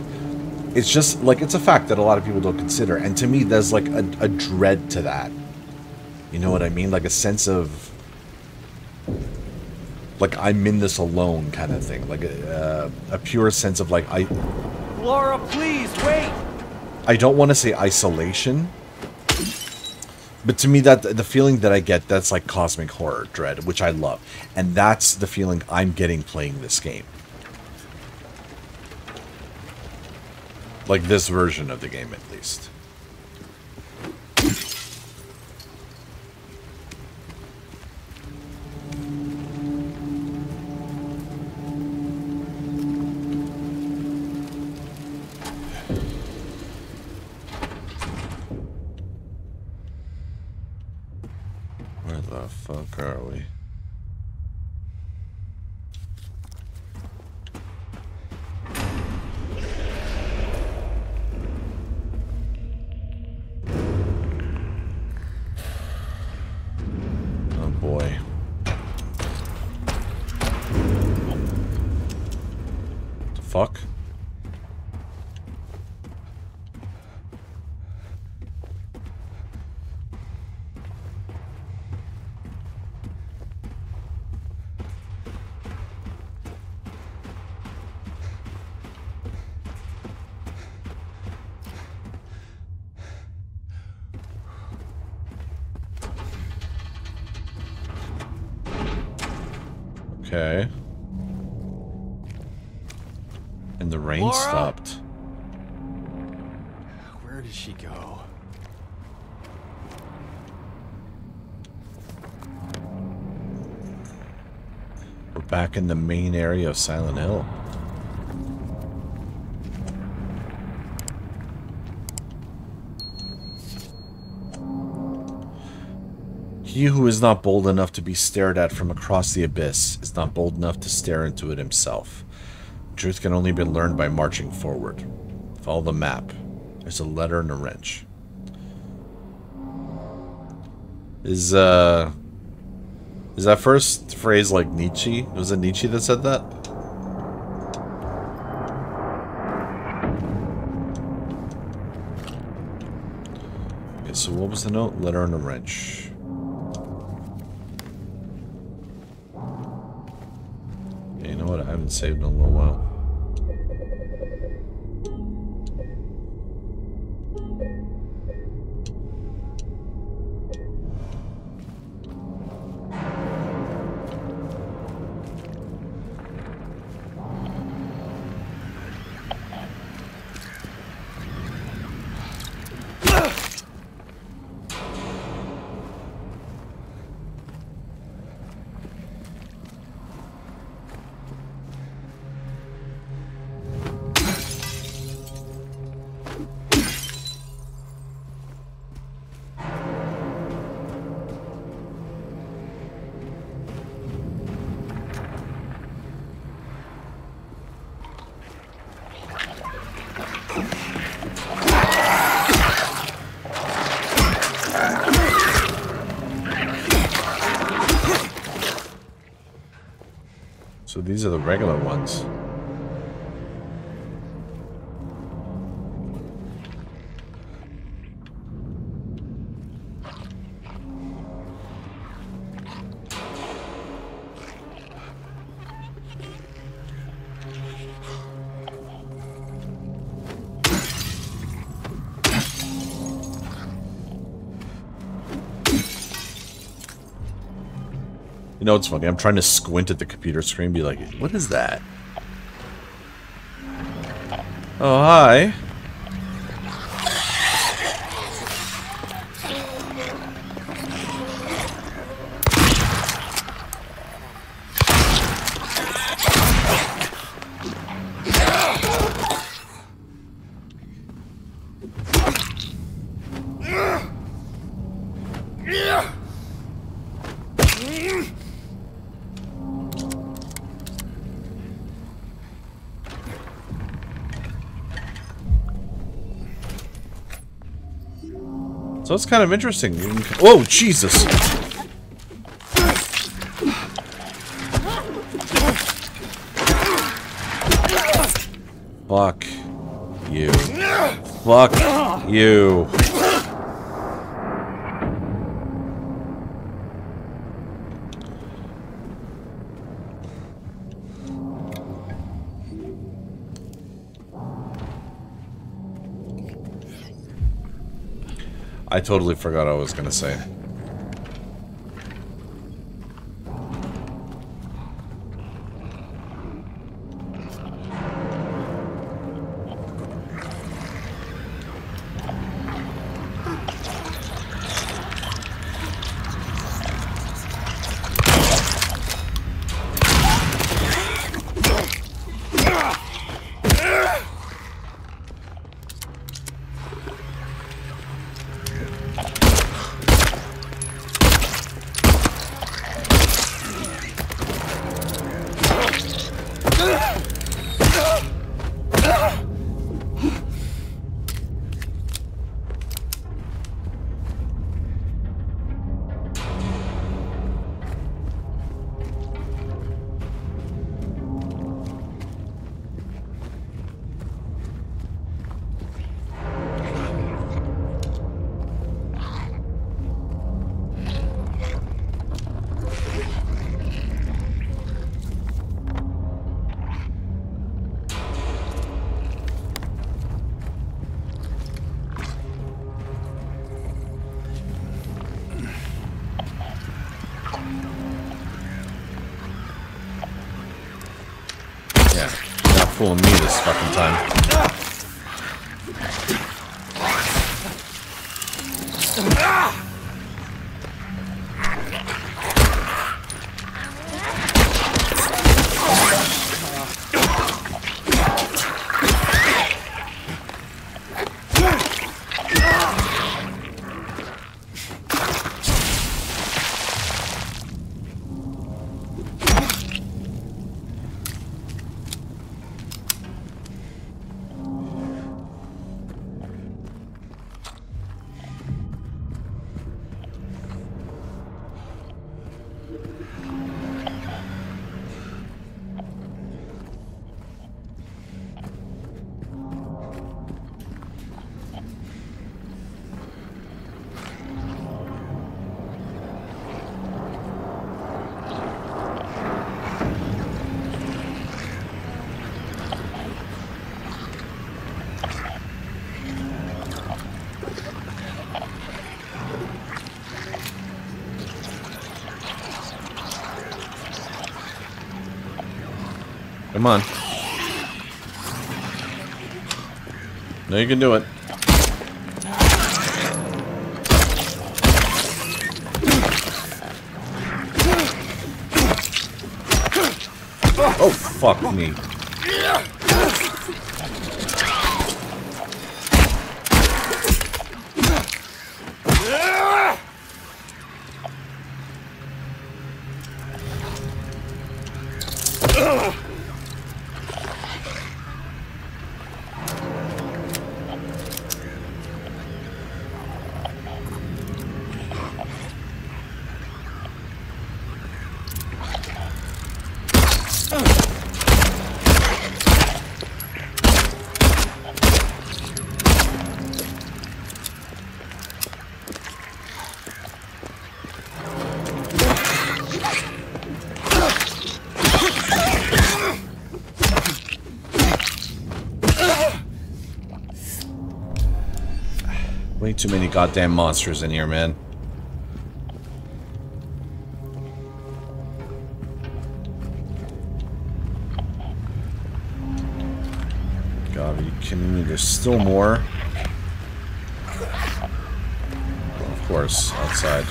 It's just, like, it's a fact that a lot of people don't consider. And to me, there's, like, a dread to that. You know what I mean? Like, a sense of, like, I'm in this alone kind of thing. Like, a pure sense of, like, Laura, please, wait! I don't want to say isolation. But to me, that the feeling that I get, that's like cosmic horror dread, which I love. And that's the feeling I'm getting playing this game. Like this version of the game, at least. Where the fuck are we? Fuck. Okay. And the rain stopped. Where did she go? We're back in the main area of Silent Hill. He who is not bold enough to be stared at from across the abyss is not bold enough to stare into it himself. Truth can only be learned by marching forward. Follow the map. There's a letter and a wrench. Is that first phrase like Nietzsche? Was it Nietzsche that said that? Okay, so what was the note? Letter and a wrench. Yeah, you know what? I haven't saved in a little while. These are the regular ones. know it's funny? I'm trying to squint at the computer screen, be like, what is that? Oh, hi. So it's kind of interesting. Oh, Jesus! Fuck you. Fuck you. I totally forgot what I was gonna say. Fooling me this fucking time. Come on. No, you can do it. Oh, fuck me. Too many goddamn monsters in here, man. God, are you kidding me? There's still more. Of course, outside.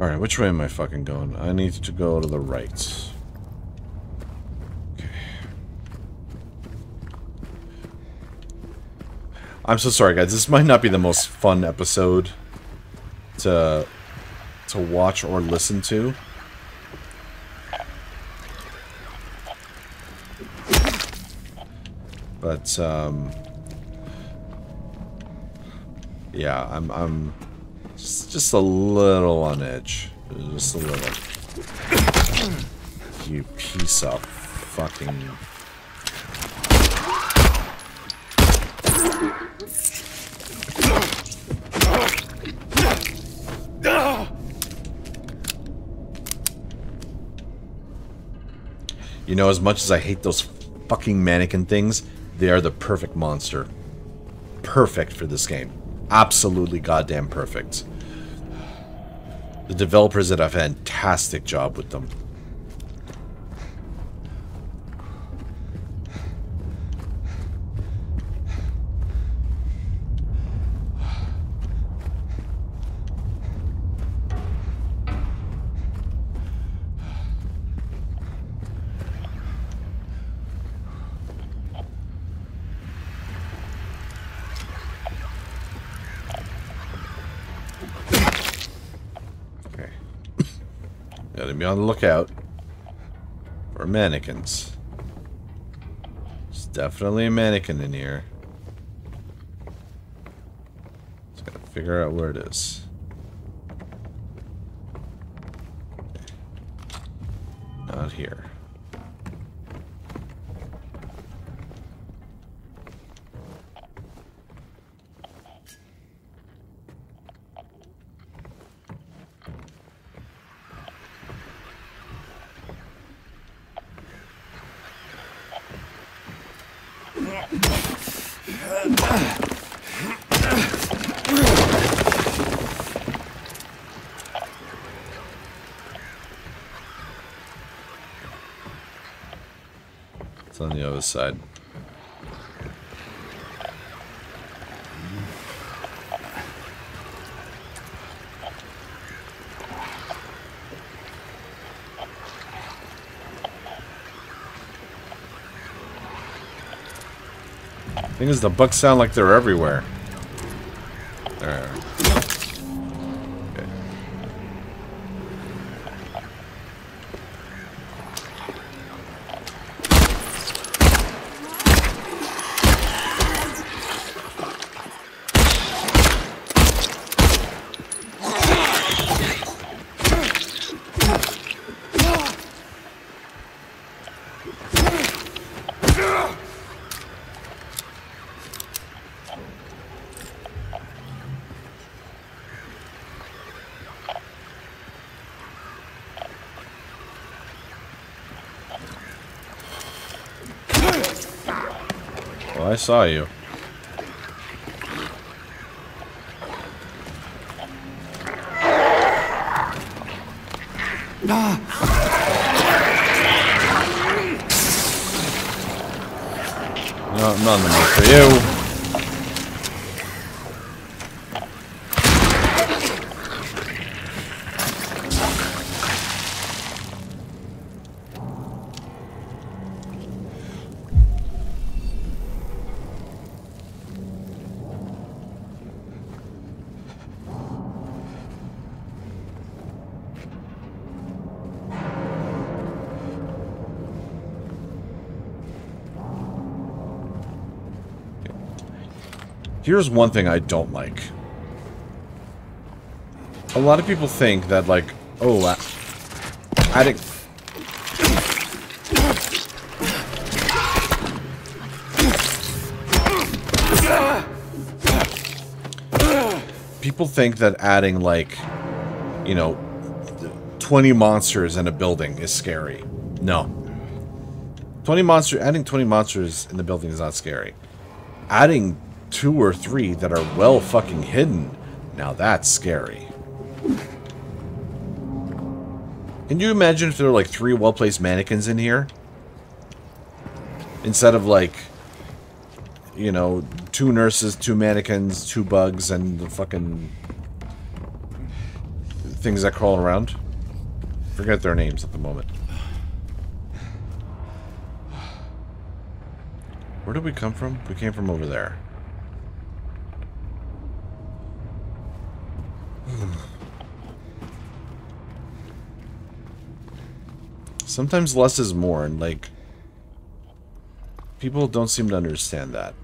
Alright, which way am I fucking going? I need to go to the right. Okay. I'm so sorry, guys. This might not be the most fun episode to watch or listen to. But yeah, I'm just a little on edge. Just a little. You piece of fucking... You know, as much as I hate those fucking mannequin things, they are the perfect monster. Perfect for this game. Absolutely goddamn perfect. The developers did a fantastic job with them. Be on the lookout for mannequins. There's definitely a mannequin in here. Just gotta figure out where it is. Not here. On the other side. The thing is, the bugs sound like they're everywhere. There. I saw you. No, none of them for you. Here's one thing I don't like. A lot of people think that, like, oh, addict... People think that adding, like, you know, 20 monsters in a building is scary. No. Adding 20 monsters in the building is not scary. Adding 2 or 3 that are well fucking hidden, now that's scary. Can you imagine if there were like 3 well-placed mannequins in here? Instead of like, you know, 2 nurses, 2 mannequins, 2 bugs, and the fucking things that crawl around. Forget their names at the moment. Where did we come from? We came from over there. Sometimes less is more, and like, people don't seem to understand that.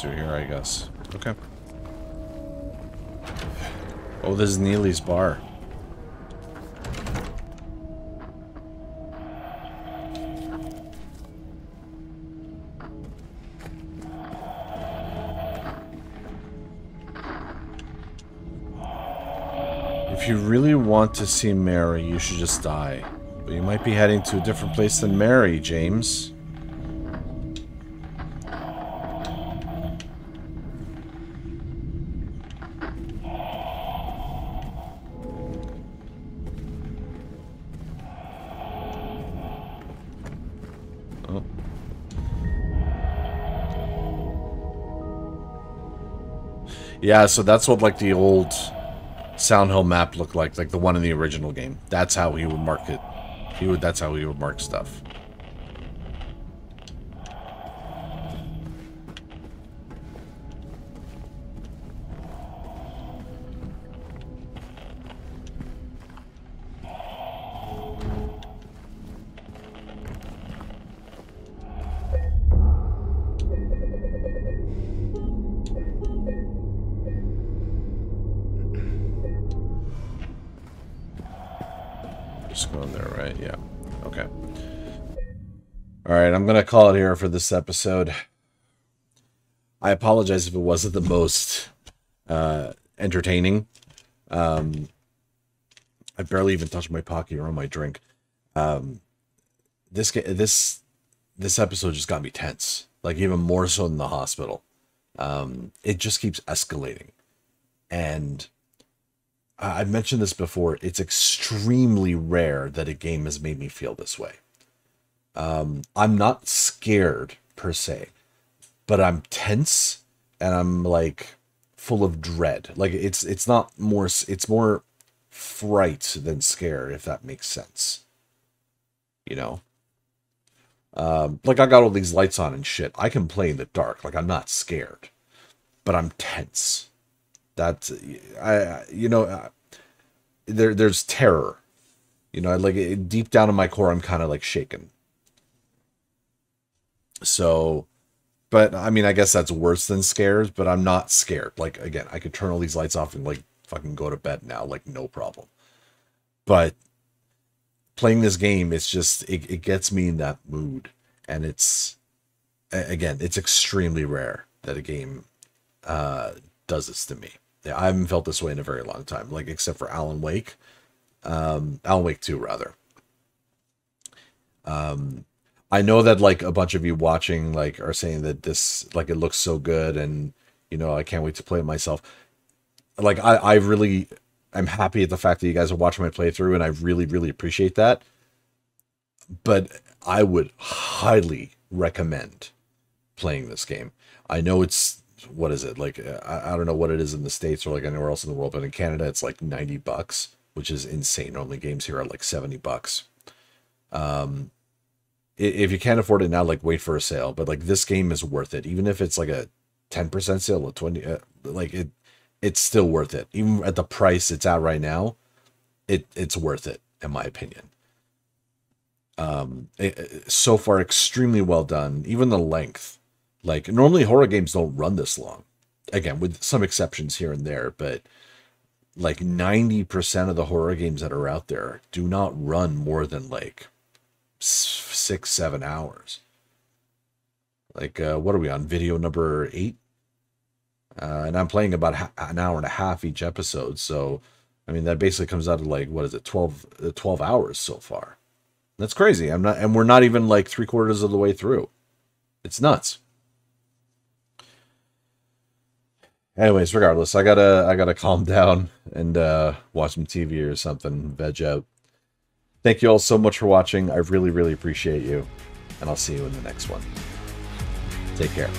Through here, I guess. Okay. Oh, this is Neely's bar. If you really want to see Mary, you should just die. But you might be heading to a different place than Mary, James. Yeah, so that's what, like, the old Sound Hill map looked like the one in the original game. That's how he would mark it. That's how he would mark stuff. I'm gonna call it here for this episode. I apologize if it wasn't the most entertaining. I barely even touched my Pocky or on my drink. This episode just got me tense, like even more so than the hospital. It just keeps escalating, and I've mentioned this before. It's extremely rare that a game has made me feel this way. I'm not scared per se, but I'm tense and I'm like full of dread. Like it's more fright than scare, if that makes sense. You know, like I got all these lights on and shit. I can play in the dark. Like I'm not scared, but I'm tense. That's you know, there's terror, you know, like deep down in my core, I'm kind of like shaken. So, but I mean, I guess that's worse than scares, but I'm not scared. Like, again, I could turn all these lights off and like fucking go to bed now, like no problem. But playing this game, it's just, it gets me in that mood. And it's, again, it's extremely rare that a game does this to me. Yeah, I haven't felt this way in a very long time, like except for Alan Wake, Alan Wake 2 rather. I know that like a bunch of you watching like are saying that this, like, it looks so good, and you know, I can't wait to play it myself. Like I really, I'm happy at the fact that you guys are watching my playthrough, and I really, really appreciate that. But I would highly recommend playing this game. I know it's, what is it? Like, I don't know what it is in the States or like anywhere else in the world, but in Canada, it's like $90, which is insane. Normally games here are like $70. If you can't afford it now, like, wait for a sale, but like this game is worth it. Even if it's like a 10% sale or 20, like it's still worth it. Even at the price it's at right now, it's worth it, in my opinion. So far, extremely well done. Even the length, like normally horror games don't run this long, again, with some exceptions here and there, but like 90% of the horror games that are out there do not run more than like 6-7 hours. Like, what are we on? Video number 8? And I'm playing about an hour and a half each episode. So, I mean, that basically comes out to like, what is it? 12 hours so far. That's crazy. I'm not, and we're not even like 3/4 of the way through. It's nuts. Anyways, regardless, I gotta calm down and watch some TV or something, veg out. Thank you all so much for watching. I really, really appreciate you, and I'll see you in the next one. Take care.